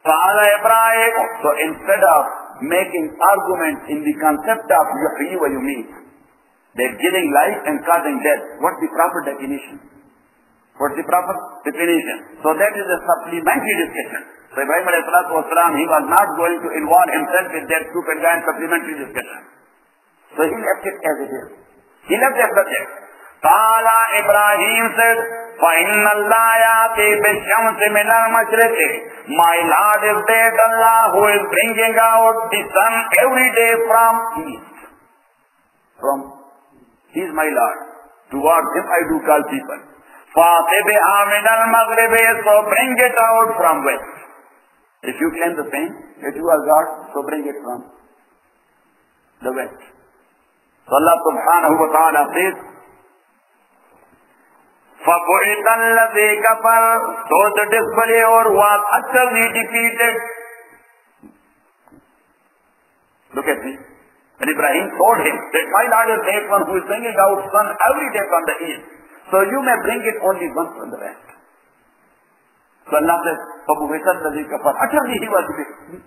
So instead of making arguments in the concept of yuhyi wa yumeet, they're giving life and causing death. What's the proper definition? What's the proper definition? So that is a supplementary discussion. So Ibrahim alayhi salatu wasalam, he was not going to involve himself with that stupid guy in supplementary discussion. So he left it as it is. He left that subject. Qala, Ibrahim said, فَإِنَّ اللَّهَ يَأْتِي بِالشَّمْسِ مِنَ الْمَشْرِقِ, my Lord is that Allah who is bringing out the sun every day from east. From, he is my Lord. Towards him I do call people. فَأَتِبِهَا مِنَ الْمَغْرِبِ, so bring it out from west. If you claim the same, that you are God, so bring it from the west. So Allah subhanahu wa ta'ala says, فَبُعِتَ الَّذِي كَفَرْ, so the disbeliever was utterly defeated. Look at me. And Ibrahim told him that my Lord is that one who is bringing out sun every day from the east. So you may bring it only once from the west. So Allah says, فَبُعِتَ الَّذِي كَفَرْ, utterly he was defeated.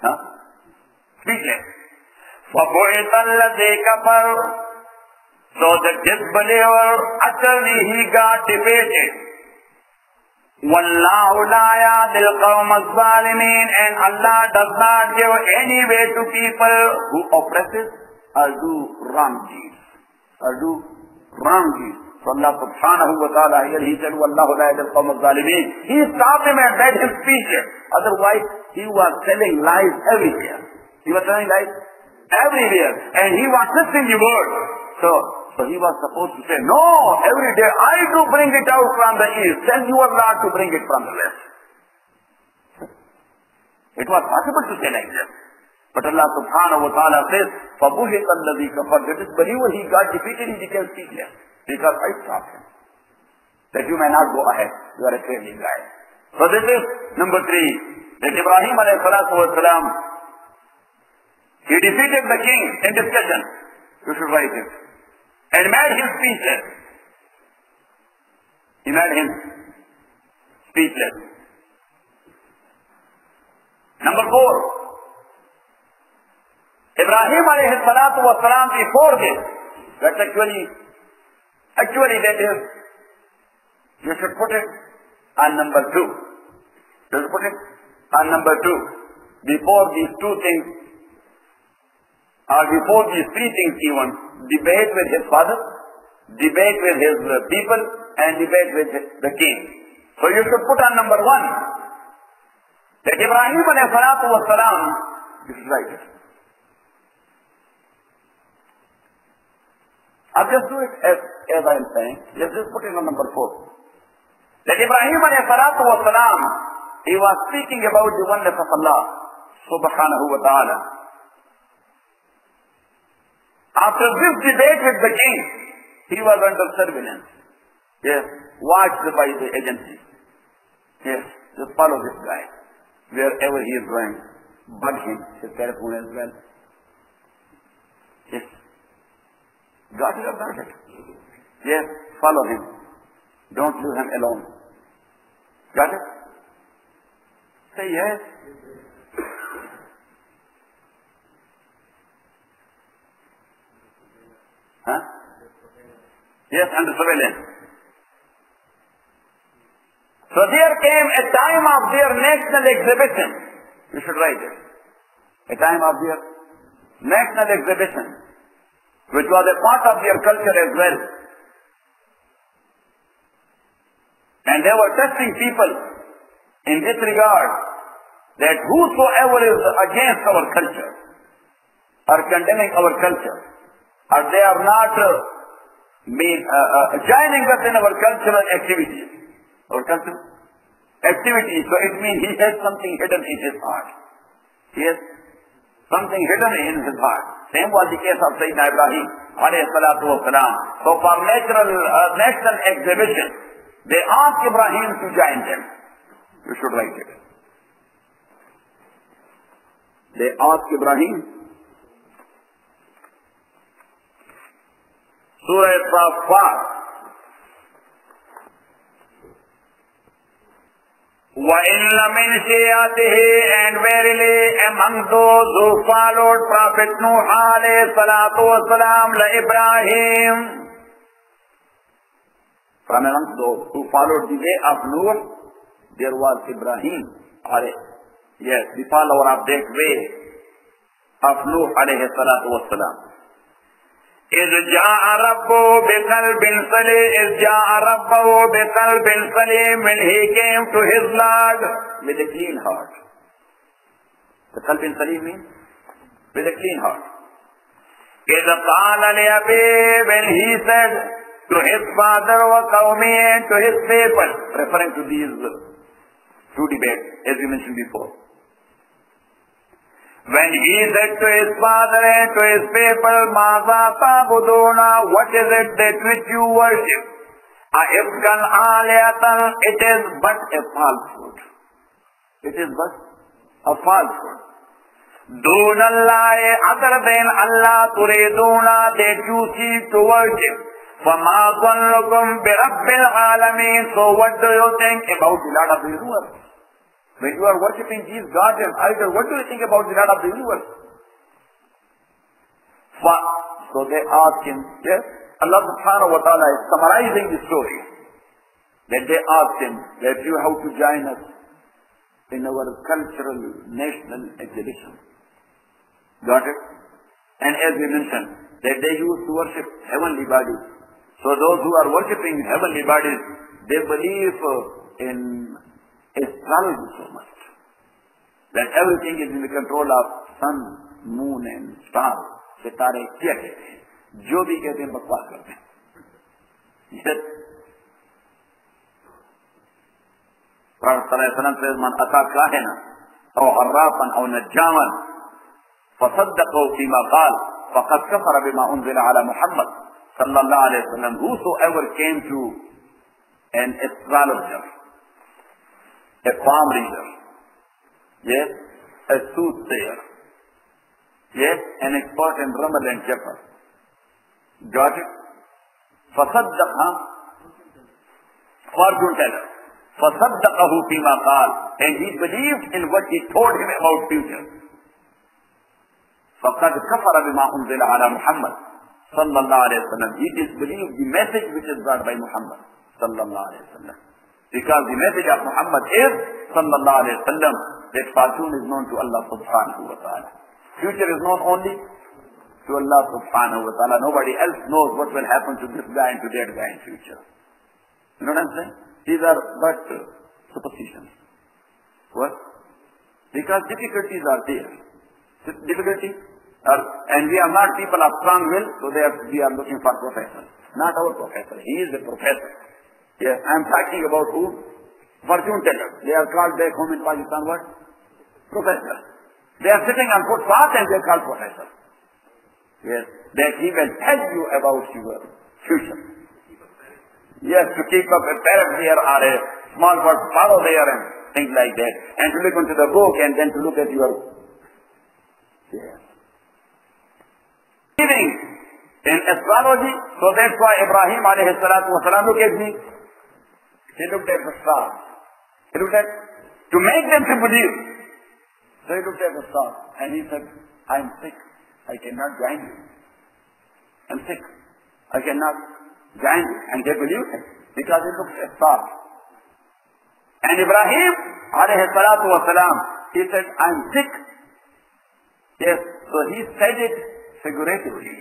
Huh? Speaking. فَبُعِتَ الَّذِي كَفَرْ, so the disbeliever utterly he got defeated. Wallahu la yahdil qawm az-zalimin, and Allah does not give any way to people who oppresses or do wrong deeds. So Allah subhanahu wa ta'ala here, he said, Wallahu la yahdil qawm az-zalimin. He stopped him and made him speechless. Otherwise, he was telling lies everywhere. He was telling lies everywhere. And he was twisting the word. So he was supposed to say, no, every day I do bring it out from the east, send you Allah to bring it from the west. It was possible to say like this. But Allah subhanahu wa ta'ala says, فَبُهِتَ الَّذِي كَفَرَ. That is believer, he got defeated, he became speechless. Because I stopped him. That you may not go ahead. You are a failing guy. So this is number three. That Ibrahim alayhi salatu wa salam, he defeated the king in discussion. You should write it. And made him speechless. He made him speechless. Number four, Ibrahim alayhi salatu wa salam before this, that's actually that is, you should put it on number two. You should put it on number two. Before these two things, or before these three things even, debate with his father, debate with his people, and debate with the king. So you should put on number one, that Ibrahim alayhi salatu wa salam, this is right. I'll just do it as I am saying. Let's just put it on number four. That Ibrahim alayhi salatu wa salam, he was speaking about the oneness of Allah subhanahu wa ta'ala. After this debate with the king, he was under surveillance. Yes, watched by the agency. Yes, just follow this guy. Wherever he is going, bug him, his telephone as well. Yes. Got it or not it? Yes, follow him. Don't leave him alone. Got it? Say yes. Huh? Yes, under surveillance. So there came a time of their national exhibition. You should write it. A time of their national exhibition, which was a part of their culture as well. And they were testing people in this regard, that whosoever is against our culture, or condemning our culture, or they are not joining us in our cultural activities. Our cultural activities, so it means he has something hidden in his heart. He has something hidden in his heart. Same was the case of Sayyidina Ibrahim alayhi salatu wa salam. So for national exhibition, they asked Ibrahim to join them. You should write it. They asked Ibrahim. Surah Saffat. وَإِنْ لَمِنْ شِيَاتِهِ, and verily among those who followed Prophet Nuh alayhi salatu wasalam, la Ibrahim. From among those who followed the way of Nuh, there was Ibrahim alayhi. Yes, the follower of that way of Nuh alayhi salatu wasalam. Is ja'a rabbahu biqalbin salim, when he came to his Lord with a clean heart. The qalbin salim means with a clean heart. Is qala li abi, when he said to his father wa qawmi, and to his people, referring to these two debates as we mentioned before. When he said to his father and to his people, Maza ta'buduna, what is it that which you worship? Aifkan aliyatan, it is but a falsehood. It is but a falsehood. Dunallahi, other than Allah turiduna, that you seek to worship. Fama zannukum bi rabbil alameen, so what do you think about the Lord of the universe? When you are worshipping these gods and idols, what do you think about the Lord of the universe? So they asked him, yes, Allah subhanahu wa ta'ala is summarizing the story. that they asked him that you have to join us in our cultural national exhibition. Got it? And as we mentioned, that they used to worship heavenly bodies. So those who are worshipping heavenly bodies, they believe in astrology so much, that everything is in the control of sun, moon and stars. Sitare kya kehte hain, jo bhi kehte hain bakwas karte hain. Yes. Prophet ﷺ says, man ata kahina aw arrafan aw najjaman fasaddaqahu fima qala faqad kafara bima unzila ala Muhammad sallallahu alayhi wa sallam. Whosoever came to an astrologer, a palm reader, yes, a soothsayer, yes, an expert in rumble and jabber. Got it? Fasaddaqa, fortune teller. Fasaddaqahu fima qala, and he believed in what he told him about future. Faqad kafara bima unzila ala Muhammad sallallahu alayhi wa sallam. He disbelieved the message which is brought by Muhammad sallallahu alayhi wa sallam. Because the message of Muhammad is sallallahu alayhi wa sallam, that fortune is known to Allah subhanahu wa ta'ala. Future is known only to Allah subhanahu wa ta'ala. Nobody else knows what will happen to this guy and to that guy in future. You know what I'm saying? These are but superstitions. What? Because difficulties are there. Difficulties are, and we are not people of strong will, so we are looking for professor. Not our professor. He is a professor. Yes, I am talking about who? Fortune teller. They are called back home in Pakistan what? Professor. They are sitting on footpath and they are called professor. Yes, that he will tell you about your future. Yes, to keep up a parrot here or a small bird follow there and things like that. And to look into the book and then to look at your... Yes. Living in astrology, so that's why Ibrahim alayhi salatu wa salam, look at me. He looked at the stars. He looked at... To make them to believe. So he looked at the stars and he said, I'm sick. I cannot join you. I'm sick. I cannot join you. And they believed him because he looked at stars. And Ibrahim alayhi salatu wa salam, he said, I'm sick. Yes. So he said it figuratively,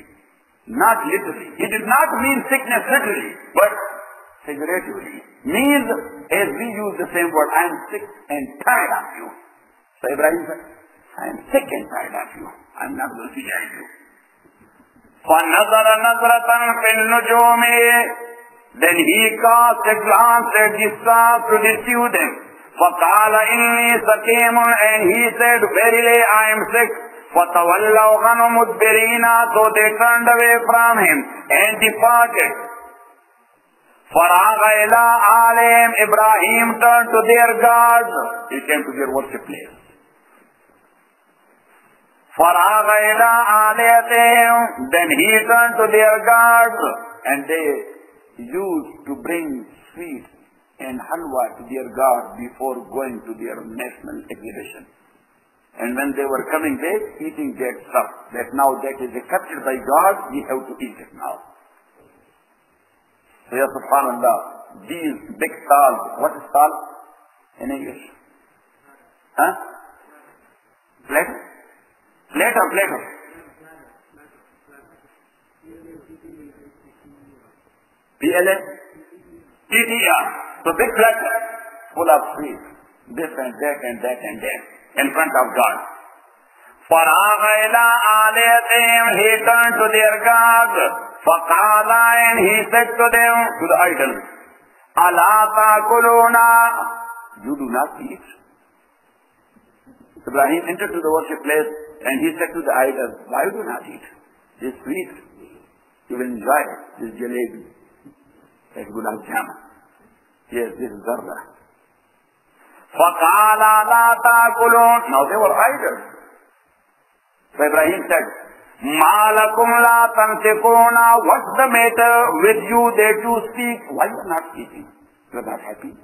not literally. He did not mean sickness literally, but figuratively. Means as we use the same word, I am sick and tired of you. So Ibrahim said, I am sick and tired of you. I am not going to join you. Then he cast a glance at the stars to deceive them. And he said, verily I am sick. So they turned away from him and departed. Ibrahim turned to their gods. He came to their worship place. Then he turned to their gods, and they used to bring sweet and halwa to their gods before going to their national exhibition. And when they were coming, they eating that stuff, that now that is accepted by God, we have to eat it now. So ya subhanallah, these big stars, what is star in English? Huh? Planet? Later, later. PLN? TTR. So big platter full of sweet. This and that and that and that. In front of God. He turned to their God. And he said to them, to the idol, you do not eat. Ibrahim entered to the worship place and he said to the idol, why do not eat? This sweet, you will enjoy it. This jalebi, this gulab jamun, yes, this zarra. Now they were idols. So Ibrahim said, what's the matter with you that you speak? Why you are not eating? You are not happy.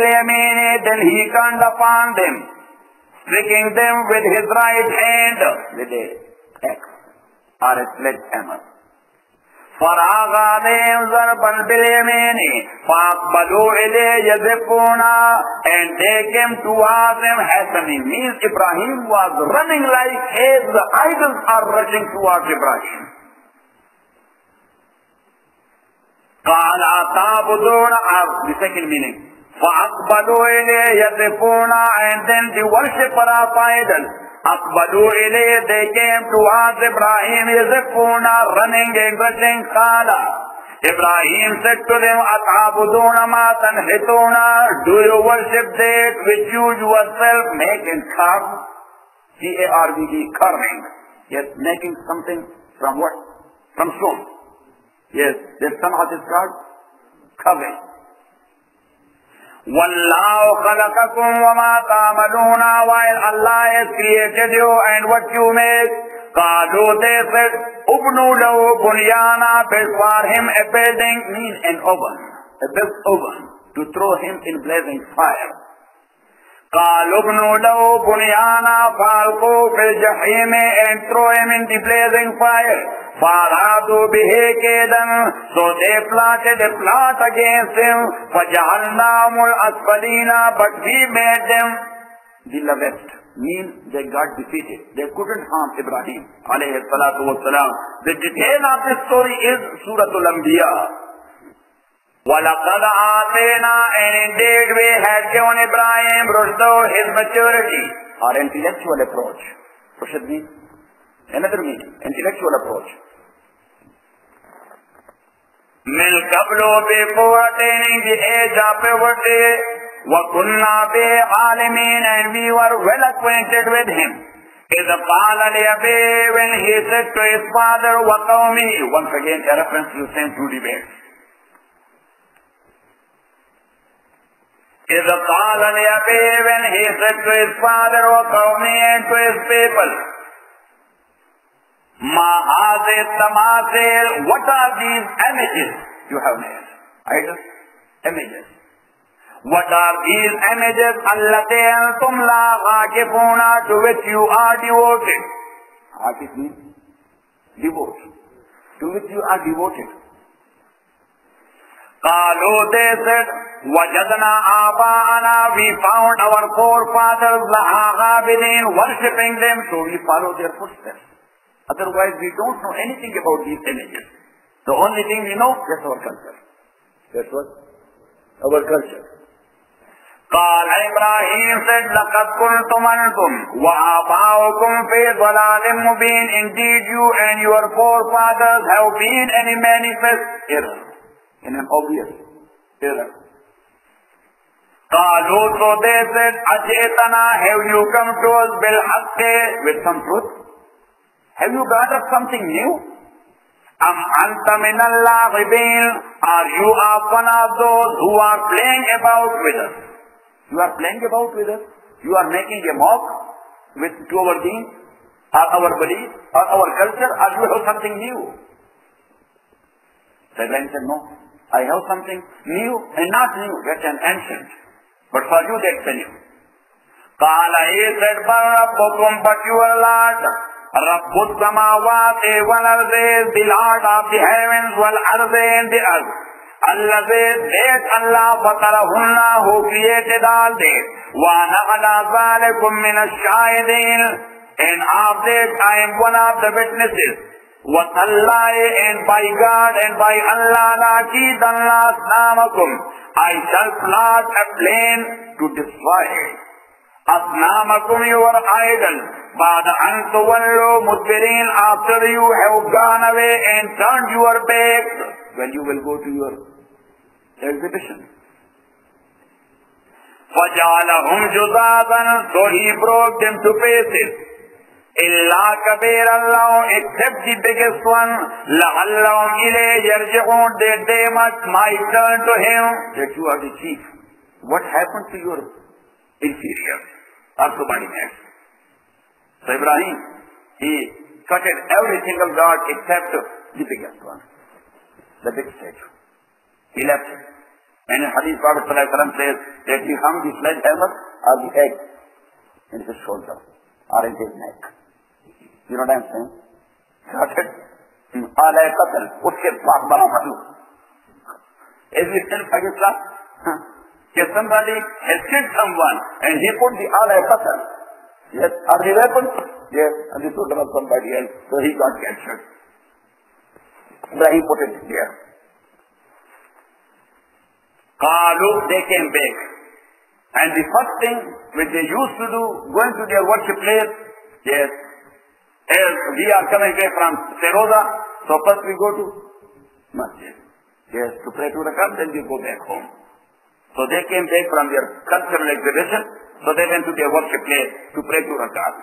Then he turned upon them, striking them with his right hand with an axe or a sledgehammer. And they came towards him hastening. Means Ibrahim was running like as the idols are rushing towards Ibrahim. The second meaning. And then the worshipper of idols. They came towards Ibrahim yazifuna, running and rushing. Ibrahim said to them, Atabuduna ma tanhituna, do you worship that which you yourself make and carve? C-A-R-V-E, carving. Yes, making something from what? From stone. Yes, that somehow is called carving. Wallahu khalaqakum wa ma ta'maluna, while Allah has created you and what you make. Qalu, they said, ubnu lahu bunyana, build for him a building, means an oven, a built oven, to throw him in blazing fire. Qalu ubnu lahu bunyana, falqu fil jahim, and throw him in the blazing fire. So they plotted a plot against him. But we made them the lowest. Means they got defeated. They couldn't harm Ibrahim. The detail of this story is Surah Al-Ambiyah. And indeed we had given Ibrahim Rushdo his maturity. Our intellectual approach. Rushd means another meaning. Intellectual approach. Before attaining the age of puberty, and we were well acquainted with him. When he said to his father, once again a reference to the same two debates. When he said to his father, and to his people, what are these images you have made? Idols, images. What are these images? To which you are devoted. Akif means devote. To which you are devoted. They said, we found our forefathers worshipping them, so we follow their footsteps. Otherwise, we don't know anything about these images. The only thing we know is our culture. That's what? Our culture. قال إبراهيم said, لَقَدْ كُنْتُمْ أَنْتُمْ وَآبَاؤُكُمْ فِي ضَلَالٍ مُبِينٍ. Indeed, you and your forefathers have been in a manifest error, in an obvious error. قال also they said, أَجِئْتَنَا, have you come to us بِالْحَقِّ, with some truth? Have you got us something new? Are you one of those who are playing about with us? You are playing about with us? You are making a mock to our deen, or our belief, or our culture? Or you have something new? The man said, no, I have something new, and not new, that's an ancient. But for you, that's the new. He said, but you are Lord. Rabbus samawati wal ardi, the Lord of the heavens wal ardi and the earth. That Allah fatarahunna, who created all this. Wa na'ala zalikum min ash-shahidin, and of that I am one of the witnesses. Wa tallahi, and by God and by Allah laqidanna asnamakum, I shall plot a plan to destroy it. Asnamakum, your idols. After you have gone away and turned your back, when you will go to your exhibition. So he broke them to pieces. Except the biggest one, that they might turn to him. That you are the chief. What happened to your inferior or subordinates? So Ibrahim, he cutted every single god except the biggest one, the big statue. He left it. And in Hadith, Prophet ﷺ says that he hung the sledgehammer or the egg in his shoulder or in his neck. You know what I'm saying? Cutted आले कत्ल, उसके बहुत बड़ा कत्ल। इसलिए सिर्फ पाकिस्तान कि somebody has killed someone and he put the आले कत्ल, yes, are the weapons, yes, and he took them from somebody else, so he got captured. But he put it there. Qalu, they came back. And the first thing which they used to do, going to their worship place, yes, as we are coming away from Feroza, so first we go to masjid. Yes, to pray to the God, then we go back home. So they came back from their cultural exhibition, so they went to their worship place to pray to the God,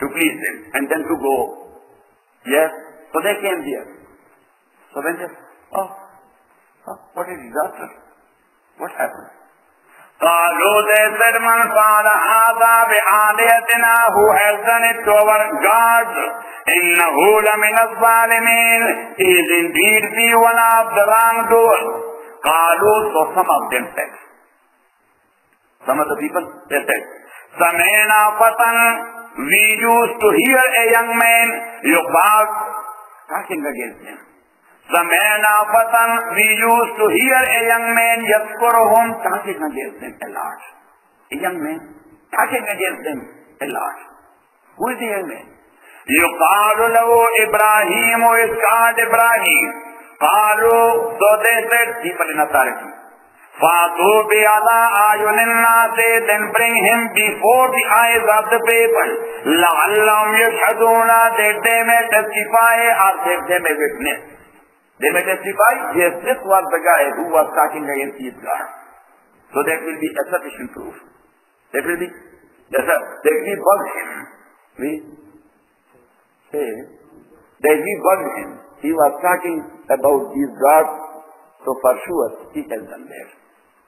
to please them, and then to go. Yes, so they came here. So when they, oh, what a disaster. What happened? They said, man fa'ala hadha bi'aliyatina, who has done it to our gods, innahu lamina zalimin, he is indeed the one of the wrongdoers. So some of them said, some of the people, they said, Samena fatan, we used to hear a young man, Yuqbal, talking against him. Samena fatan, we used to hear a young man, Yaskuruhum, talking against them a lot. A young man, talking against them a lot. Who is the young man? Yuqalu lahu Ibrahim, who is called Ibrahim. Qalu, so they said, people in authority. Fatu bi ala ayunin nasi, then bring him before the eyes of the people. La'allam yashaduna, that they may testify, or that they may witness. They may testify, yes, this was the guy who was talking against his God. So that will be a sufficient proof. That will be, yes sir, that we bugged him. We say that we bugged him. He was talking about these gods, so for sure he has done that.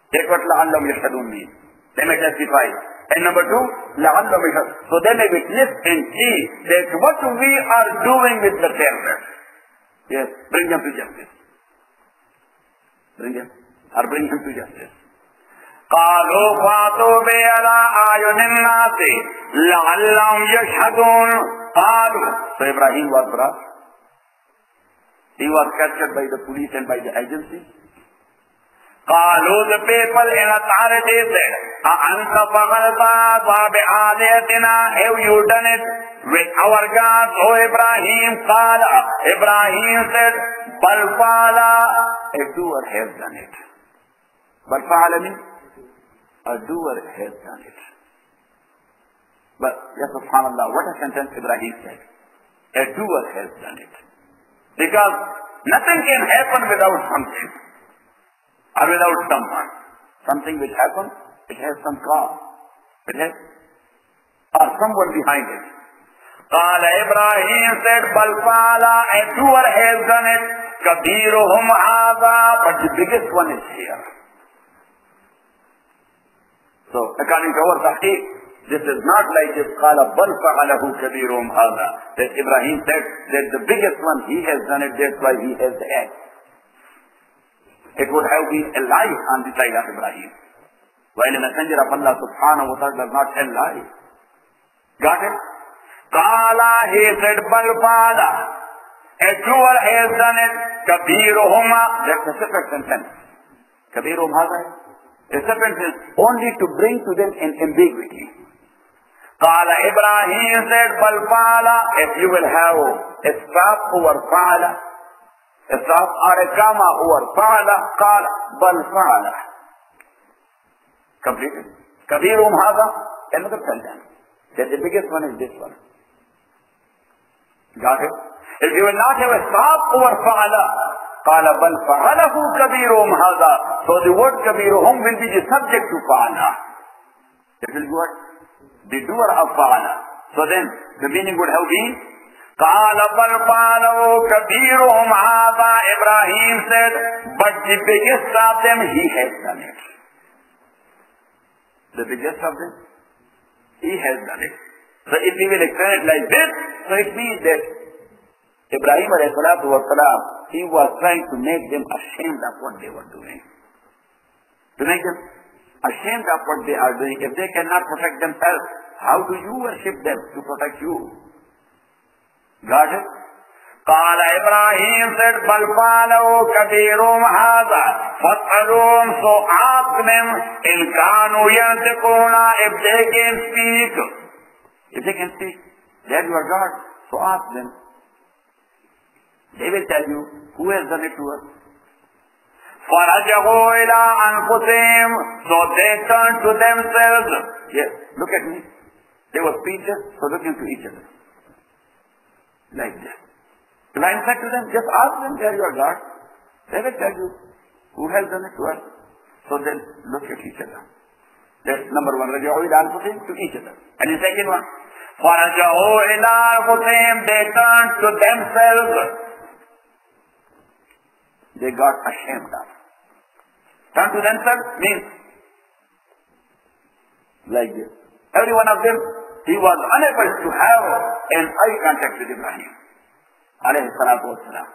That's what la'allam yashadun means. They may testify. And number two, la'allam yashadun. So they may witness and see that what we are doing with the terror. Yes, bring them to justice. Bring them, or bring them to justice. Qalu fatu bi ala ayunin nasi, la'allam yashhadun. Qalu. So Ibrahim was brought. He was captured by the police and by the agency. Qalu, the people in authority said, A'anta faghalta wa bi'aliyatina, have you done it with our God, O Ibrahim? Qala, Ibrahim said, Bal fa'ala, a doer has done it. Bal fa'ala means, a doer has done it. But, yes, subhanallah, what a sentence Ibrahim said. A doer has done it. Because nothing can happen without something. Or without someone. Something which happens, it has some cause. It has, or someone behind it. Qala Ibrahim said, Bal fa'ala, a doer has done it. Kabiruhum hadha, but the biggest one is here. So, according to our tahqiq, this is not like this Qala Bal fa'alahu kabiruhum hadha. That Ibrahim said that the biggest one, he has done it, that's why he has the act. It would have been a lie on the side of Ibrahim. While a messenger of Allah subhanahu wa ta'ala does not tell lies. Got it? Qala, he said, Bal fa'ala, a doer has done it. Kabiruhum, that's a separate sentence. Kabiruhum hadha, a separate sentence only to bring to them an ambiguity. Qala Ibrahim said, Bal fa'ala, if you will have a stop over fa'ala, a stop or a comma over fa'ala, qala, Bal fa'ala. Completed. Kabiruhum hadha, another sentence. That the biggest one is this one. Got it? If you will not have a stop over fa'ala, qala Bal fa'alahu kabiruhum hadha. So the word kabiruhum will be the subject to fa'ala. It will be what? The doer of fa'ala. So then the meaning would have been qala Bal fa'alahu kabiruhum hadha. Ibrahim said, but the biggest of them, he has done it. The biggest of them, he has done it. So if we will explain it like this, so it means that Ibrahim alayhi salatu wa salam, he was trying to make them ashamed of what they were doing. To make them ashamed of what they are doing. If they cannot protect themselves, how do you worship them to protect you? Got it? قال إبراهيم said بل فعلوا كبيرهم هذا فاسألوهم so ask them إن كانوا ينطقون if they can speak that you are God so ask them they will tell you who has done it to us فرجعوا إلى أنفسهم so they turn to themselves yes look at me they were speechless so looking to each other like that and I said to them just ask them where you are God they will tell you who has done it to us so then look at each other that's number one رجعوا إلى أنفسهم to each other and the second one فرجعوا إلى أنفسهم they turn to themselves they got ashamed of turn to themselves means like this every one of them he was unable to have an eye contact with Ibrahim alayhi salatu wassalam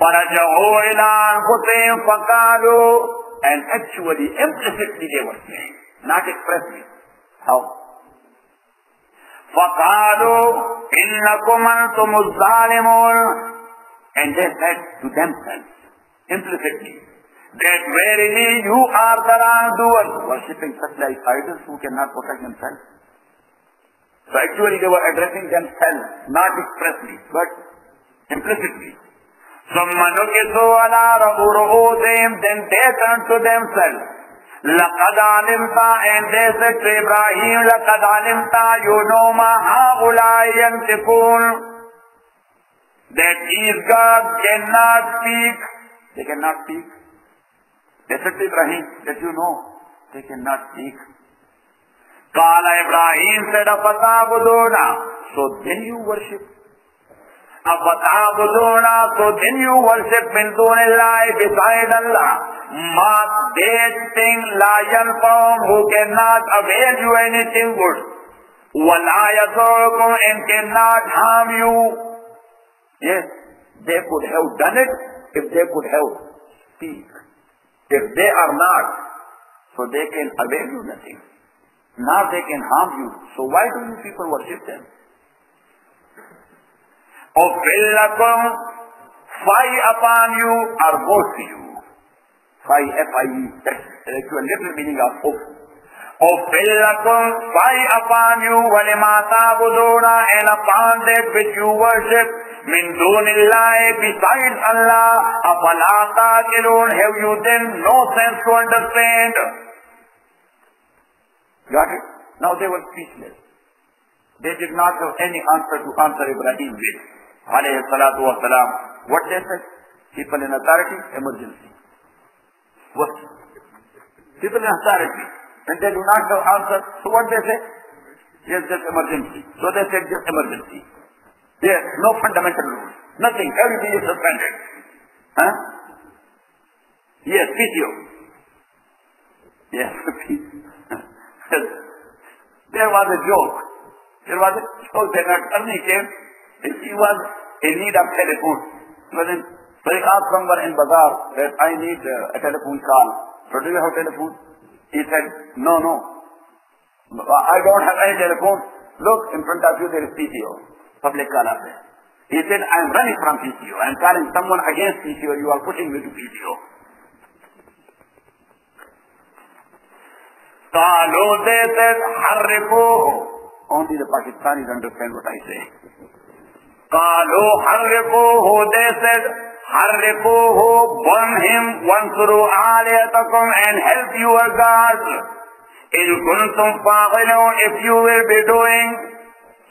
فَرَجَعُوا إِلَىٰ أَنفُسِهِمْ فَقَالُوا and actually implicitly they were saying not expressly how فَقَالُوا إِنَّكُمْ أَنْتُمُ الظَّالِمُونَ and they said to themselves implicitly that verily you are the wrongdoers worshipping such like idols who cannot protect themselves so actually they were addressing themselves not expressly but implicitly ثم نكسوا على رؤوسهم then they turned to themselves لقد علمت and they said to Ibrahim لقد علمت you know ما هؤلاء ينطقون that these gods cannot speak they cannot speak They said to Ibrahim that you know they cannot speak. Qala Ibrahim said afatabuduna so then you worship. Afatabuduna so then you worship min dunillahi beside Allah. Ma that thing la yanfa'u who cannot avail you anything good. Wa la yadurrukum and cannot harm you. Yes, they could have done it if they could have speak. If they are not, so they can avail you nothing. Now they can harm you. So why do you people worship them? Ufillakum, fie upon you or woe to you. Fie, F-I-E, that's actually a little meaning of hope. Ufillakum, fie upon you, walima ta'buduna and upon that which you worship. Min dunillahi besides Allah afala taqilun have you then no sense to understand got it now they were speechless they did not have any answer to answer Ibrahim with alayhi salatu wassalam what they said people in authority emergency what people in authority and they do not have answer so what they said yes just emergency so they said just emergency Yes, no fundamental rules. Nothing. Everything is suspended. Huh? Yes, PTO. Yes, There was a joke. There was a joke that an attorney came and she was in need of telephone. So he asked someone in Bazaar that I need a telephone call. So do you have telephone? He said, no. I don't have any telephone. Look, in front of you there is PTO. Public call up there. He said, I am running from PTO. I am calling someone against PTO. You are putting me to PTO. They said, Only the Pakistanis understand what I say. They said, burn him, wansuru aliyatakum and help your God. In kuntum fa'ilun if you will be doing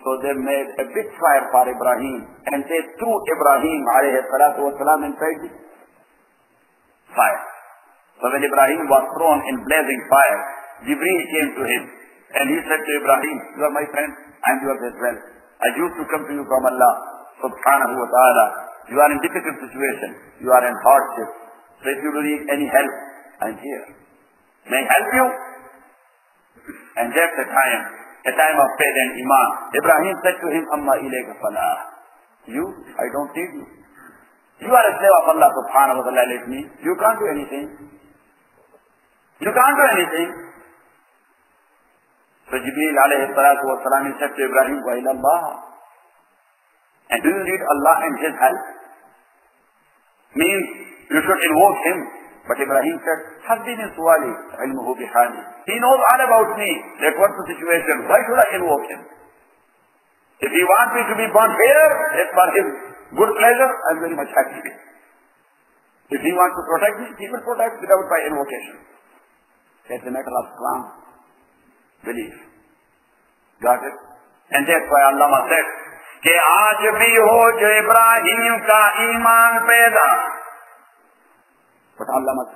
So they made a big fire for Ibrahim and they threw Ibrahim alayhi salatu wasalam inside the fire. So when Ibrahim was thrown in blazing fire, Jibreel came to him and he said to Ibrahim, You are my friend, I am yours as well. I used to come to you from Allah subhanahu wa ta'ala. You are in difficult situation, you are in hardship. So if you need any help, I am here. May I help you? And that's the time. A time of faith and iman. Ibrahim said to him, Amma ilayka falah. You? I don't need you. You are a slave of Allah subhanahu wa ta'ala like me. You can't do anything. So Jibreel alayhi salatu wa salam said to Ibrahim, Wa ila Allah. And do you need Allah and His help? Means you should invoke Him. But Ibrahim said, He knows all about me. That was the situation. Why should I invoke Him? If He wants me to be born here, it's for His good pleasure, I'm very much happy. If He wants to protect me, He will protect without my invocation. That's a matter of Islam belief. Got it? And that's why Allama said, کہ آج بھی ہو جو ابراہیم کا ایمان پیدا بتا اللہ مت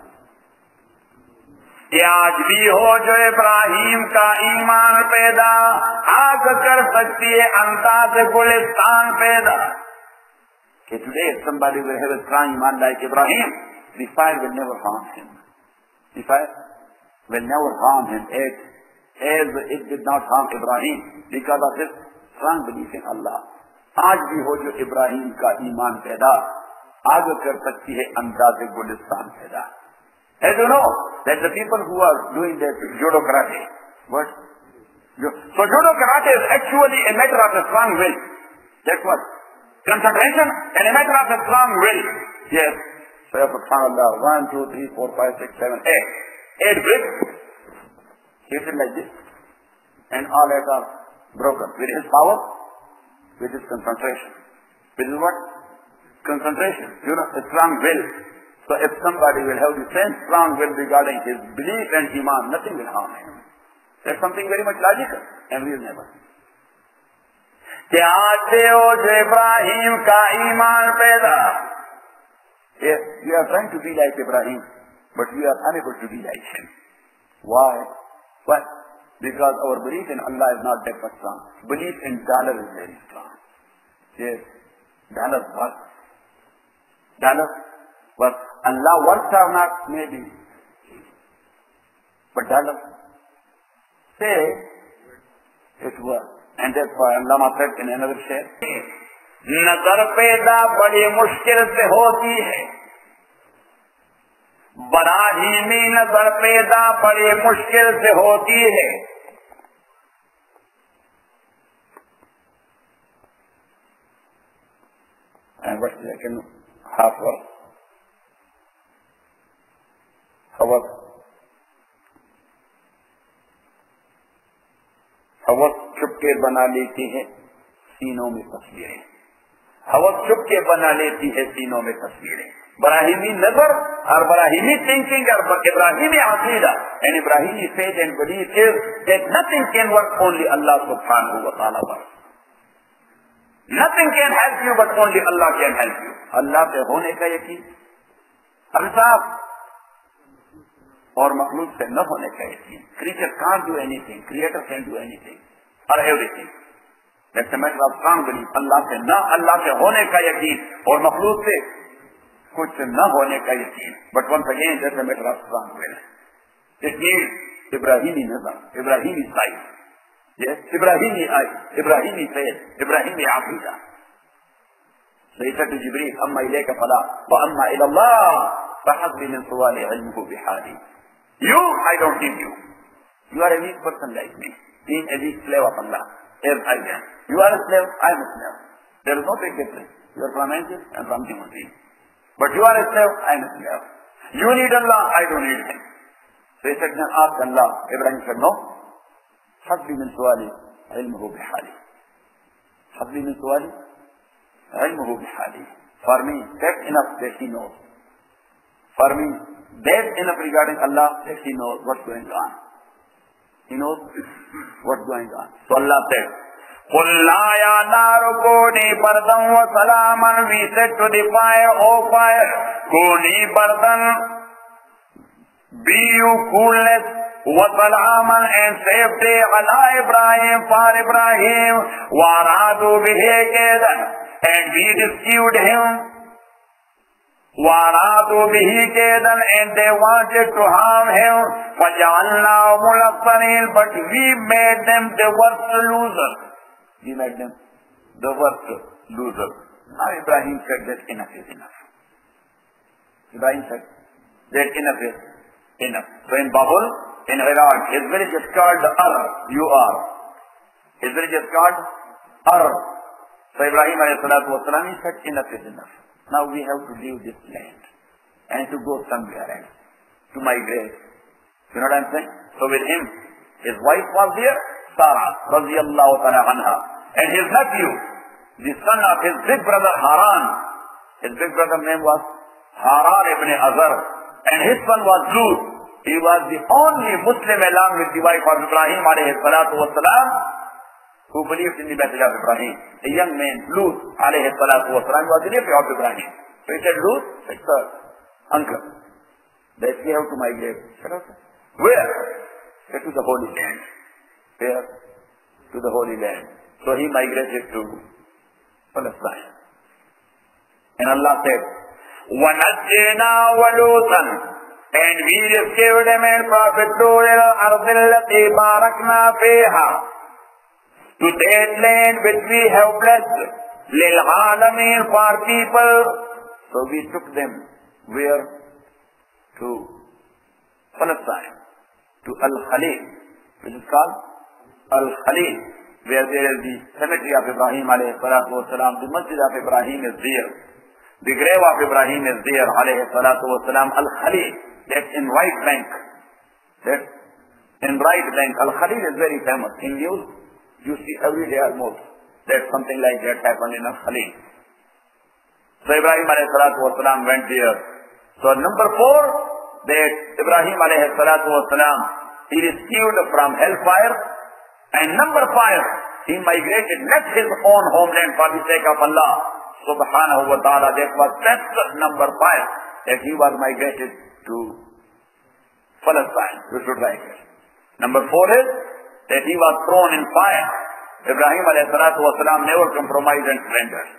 کہ آج بھی ہو جو ابراہیم کا ایمان پیدا آگ کر سکتی ہے انداز گلستان پیدا کہ today somebody will have a strong iman like Ibrahim, the fire will never harm him. The fire will never harm him as it did not harm Ibrahim because of his strong belief in Allah. آج بھی ہو جو ابراہیم کا ایمان پیدا آگ کر سکتی ہے انداز گلستان پیدا. As you know that the people who are doing that judo karate, what? So judo karate is actually a matter of a strong will. That's what? Concentration and a matter of a strong will. Yes. So you have to count Allah 1, 2, 3, 4, 5, 6, 7, 8. 8 bricks. Hit it like this. And all that are broken. With his power, with his concentration. With his what? Concentration. You know, a strong will. So if somebody will have the same strong will regarding his belief and iman, nothing will harm him. That's something very much logical and reasonable. Yes, you are trying to be like Ibrahim, but you are unable to be like him. Why? Why? Because our belief in Allah is not that much strong. Belief in dollar is very strong. Yes, dollar works. Dollar works. Allah works or not, maybe. But dollar, say, it works. And that's why Allama said in another share, nazar paida badi mushkil se hoti hai. Barahi mein nazar paida badi mushkil se hoti hai. And what's the second half verse? हवस चुपके बना लेती है सीनों में तस्वीरें. हवस चुपके बना लेती है सीनों में तस्वीरें. बराहिमी नजर और बराहिमी थिंकिंग और इब्राहिमी अकीदा एंड इब्राहिमी faith and belief is that nothing can work only Allah सुब्हानहू व तआला work. Nothing can help you but only Allah can help you. Allah से होने का यकीन अल्लाह और मखलूक से न होने का यकीन. Creature can't do anything. Creator can do anything or everything. That's a matter of strong belief. Allah से न Allah से होने का यकीन और मखलूक से कुछ न होने का यकीन. But once again that's a matter of strong will. It means Ibrahimi nazar, Ibrahimi sight. Yes, Ibrahimi eyes, Ibrahimi faith, Ibrahimi aqidah. So he said to Jibreel, Amma ilayka falah, wa amma ila Allah, fahadli min suwali ilmuhu bihali. You, I don't need you. You are a weak person like me, being a weak slave of Allah, as I am. You are a slave, I am a slave. There is no big difference. You are from angels and from human beings. But you are a slave, I am a slave. You need Allah, I don't need Him. So he said, ask Allah. Ibrahim said, no. حَبِّ مِنْ سُوَالِ عِلْمُهُ بِحَالِ. حَبِّ مِنْ سُوَالِ عِلْمُهُ بِحَالِ. For me, that's enough that he knows. For me, that's enough regarding Allah that he knows what's going on. He knows what's going on. So Allah said, قُلْ لَا يَا نَارُ كُونِي بَرْدًا وَسَلَامًا. We said to the fire, O fire, كُونِي بَرْدًا, be you coolness, وَسَلَامًا and safety عَلَىٰ Ibrahim, for Ibrahim, وَعَرَادُوا بِهِ كَيْدًا, and we rescued him, وَعَرَادُوا بِهِ كَيْدًا, and they wanted to harm him, فَجَعَلْنَاهُمُ الْأَخْسَرِينَ, but we made them the worst losers. We made them the worst losers. Now Ibrahim said that enough is enough. Ibrahim said that enough is enough. So in Babul, in Haran, his village is called Ar. You are. His village is called Ar. So Ibrahim a.s. he said, enough is enough. Now we have to leave this land and to go somewhere else, to migrate. You know what I'm saying? So with him, his wife was there, Sarah, radiyallahu ta'ala anha. And his nephew, the son of his big brother Haran. His big brother's name was Haran ibn Azar. And his son was Luth. He was the only Muslim along with the wife of Ibrahim alayhi salatu wasalam who believed in the message of Ibrahim. A young man, Luth alayhi salatu wasalam, was the nephew of Ibrahim. So he said, Luth, it's her uncle. That we have to migrate. Where? To the Holy Land. Where? To the Holy Land. So he migrated to Palestine. And Allah said, وَنَجْيْنَا وَلُوتًا. And we rescued him and Prophet to al-ardillati barakna fiha, to that land which we have blessed, lil-alameen, for people. So we took them where? To Palestine, to Al-Khali, which is called Al-Khali, where there is the cemetery of Ibrahim alayhi salatu wasalam. The masjid of Ibrahim is there, the grave of Ibrahim is there alayhi salatu wasalam. Al-Khali, that's in right bank. That's in right bank. Al-Khaleej is very famous. In news, you see every day almost that something like that happened in Al-Khaleej. So Ibrahim alayhi salatu wasalam went there. So number 4, that Ibrahim alayhi salatu wasalam, he rescued from hellfire. And number 5, he migrated, left his own homeland for the sake of Allah subhanahu wa ta'ala. That was chapter number 5, that he was migrated to Palestine. We should write it. Number 4 is that he was thrown in fire. Ibrahim alayhi salatu wasalam never compromised and surrendered.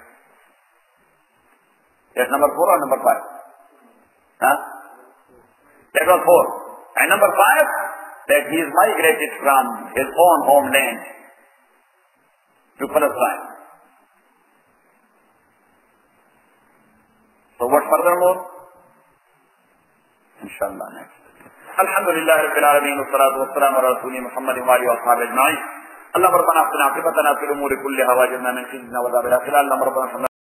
That's number 4 or number 5? Huh? That was 4. And number 5, that he is migrated from his own homeland to Palestine. So what furthermore? Inshallah next. Alhamdulillah Rabbil Alameen wa salatu wa salam ala Rasuli Muhammad wa alihi wa sahbihi ajma'in. Allahumma rabbana atina 'aqibatana fil umuri kulliha wa ajirna min khizyina wa 'adhabil akhirah. Allahumma rabbana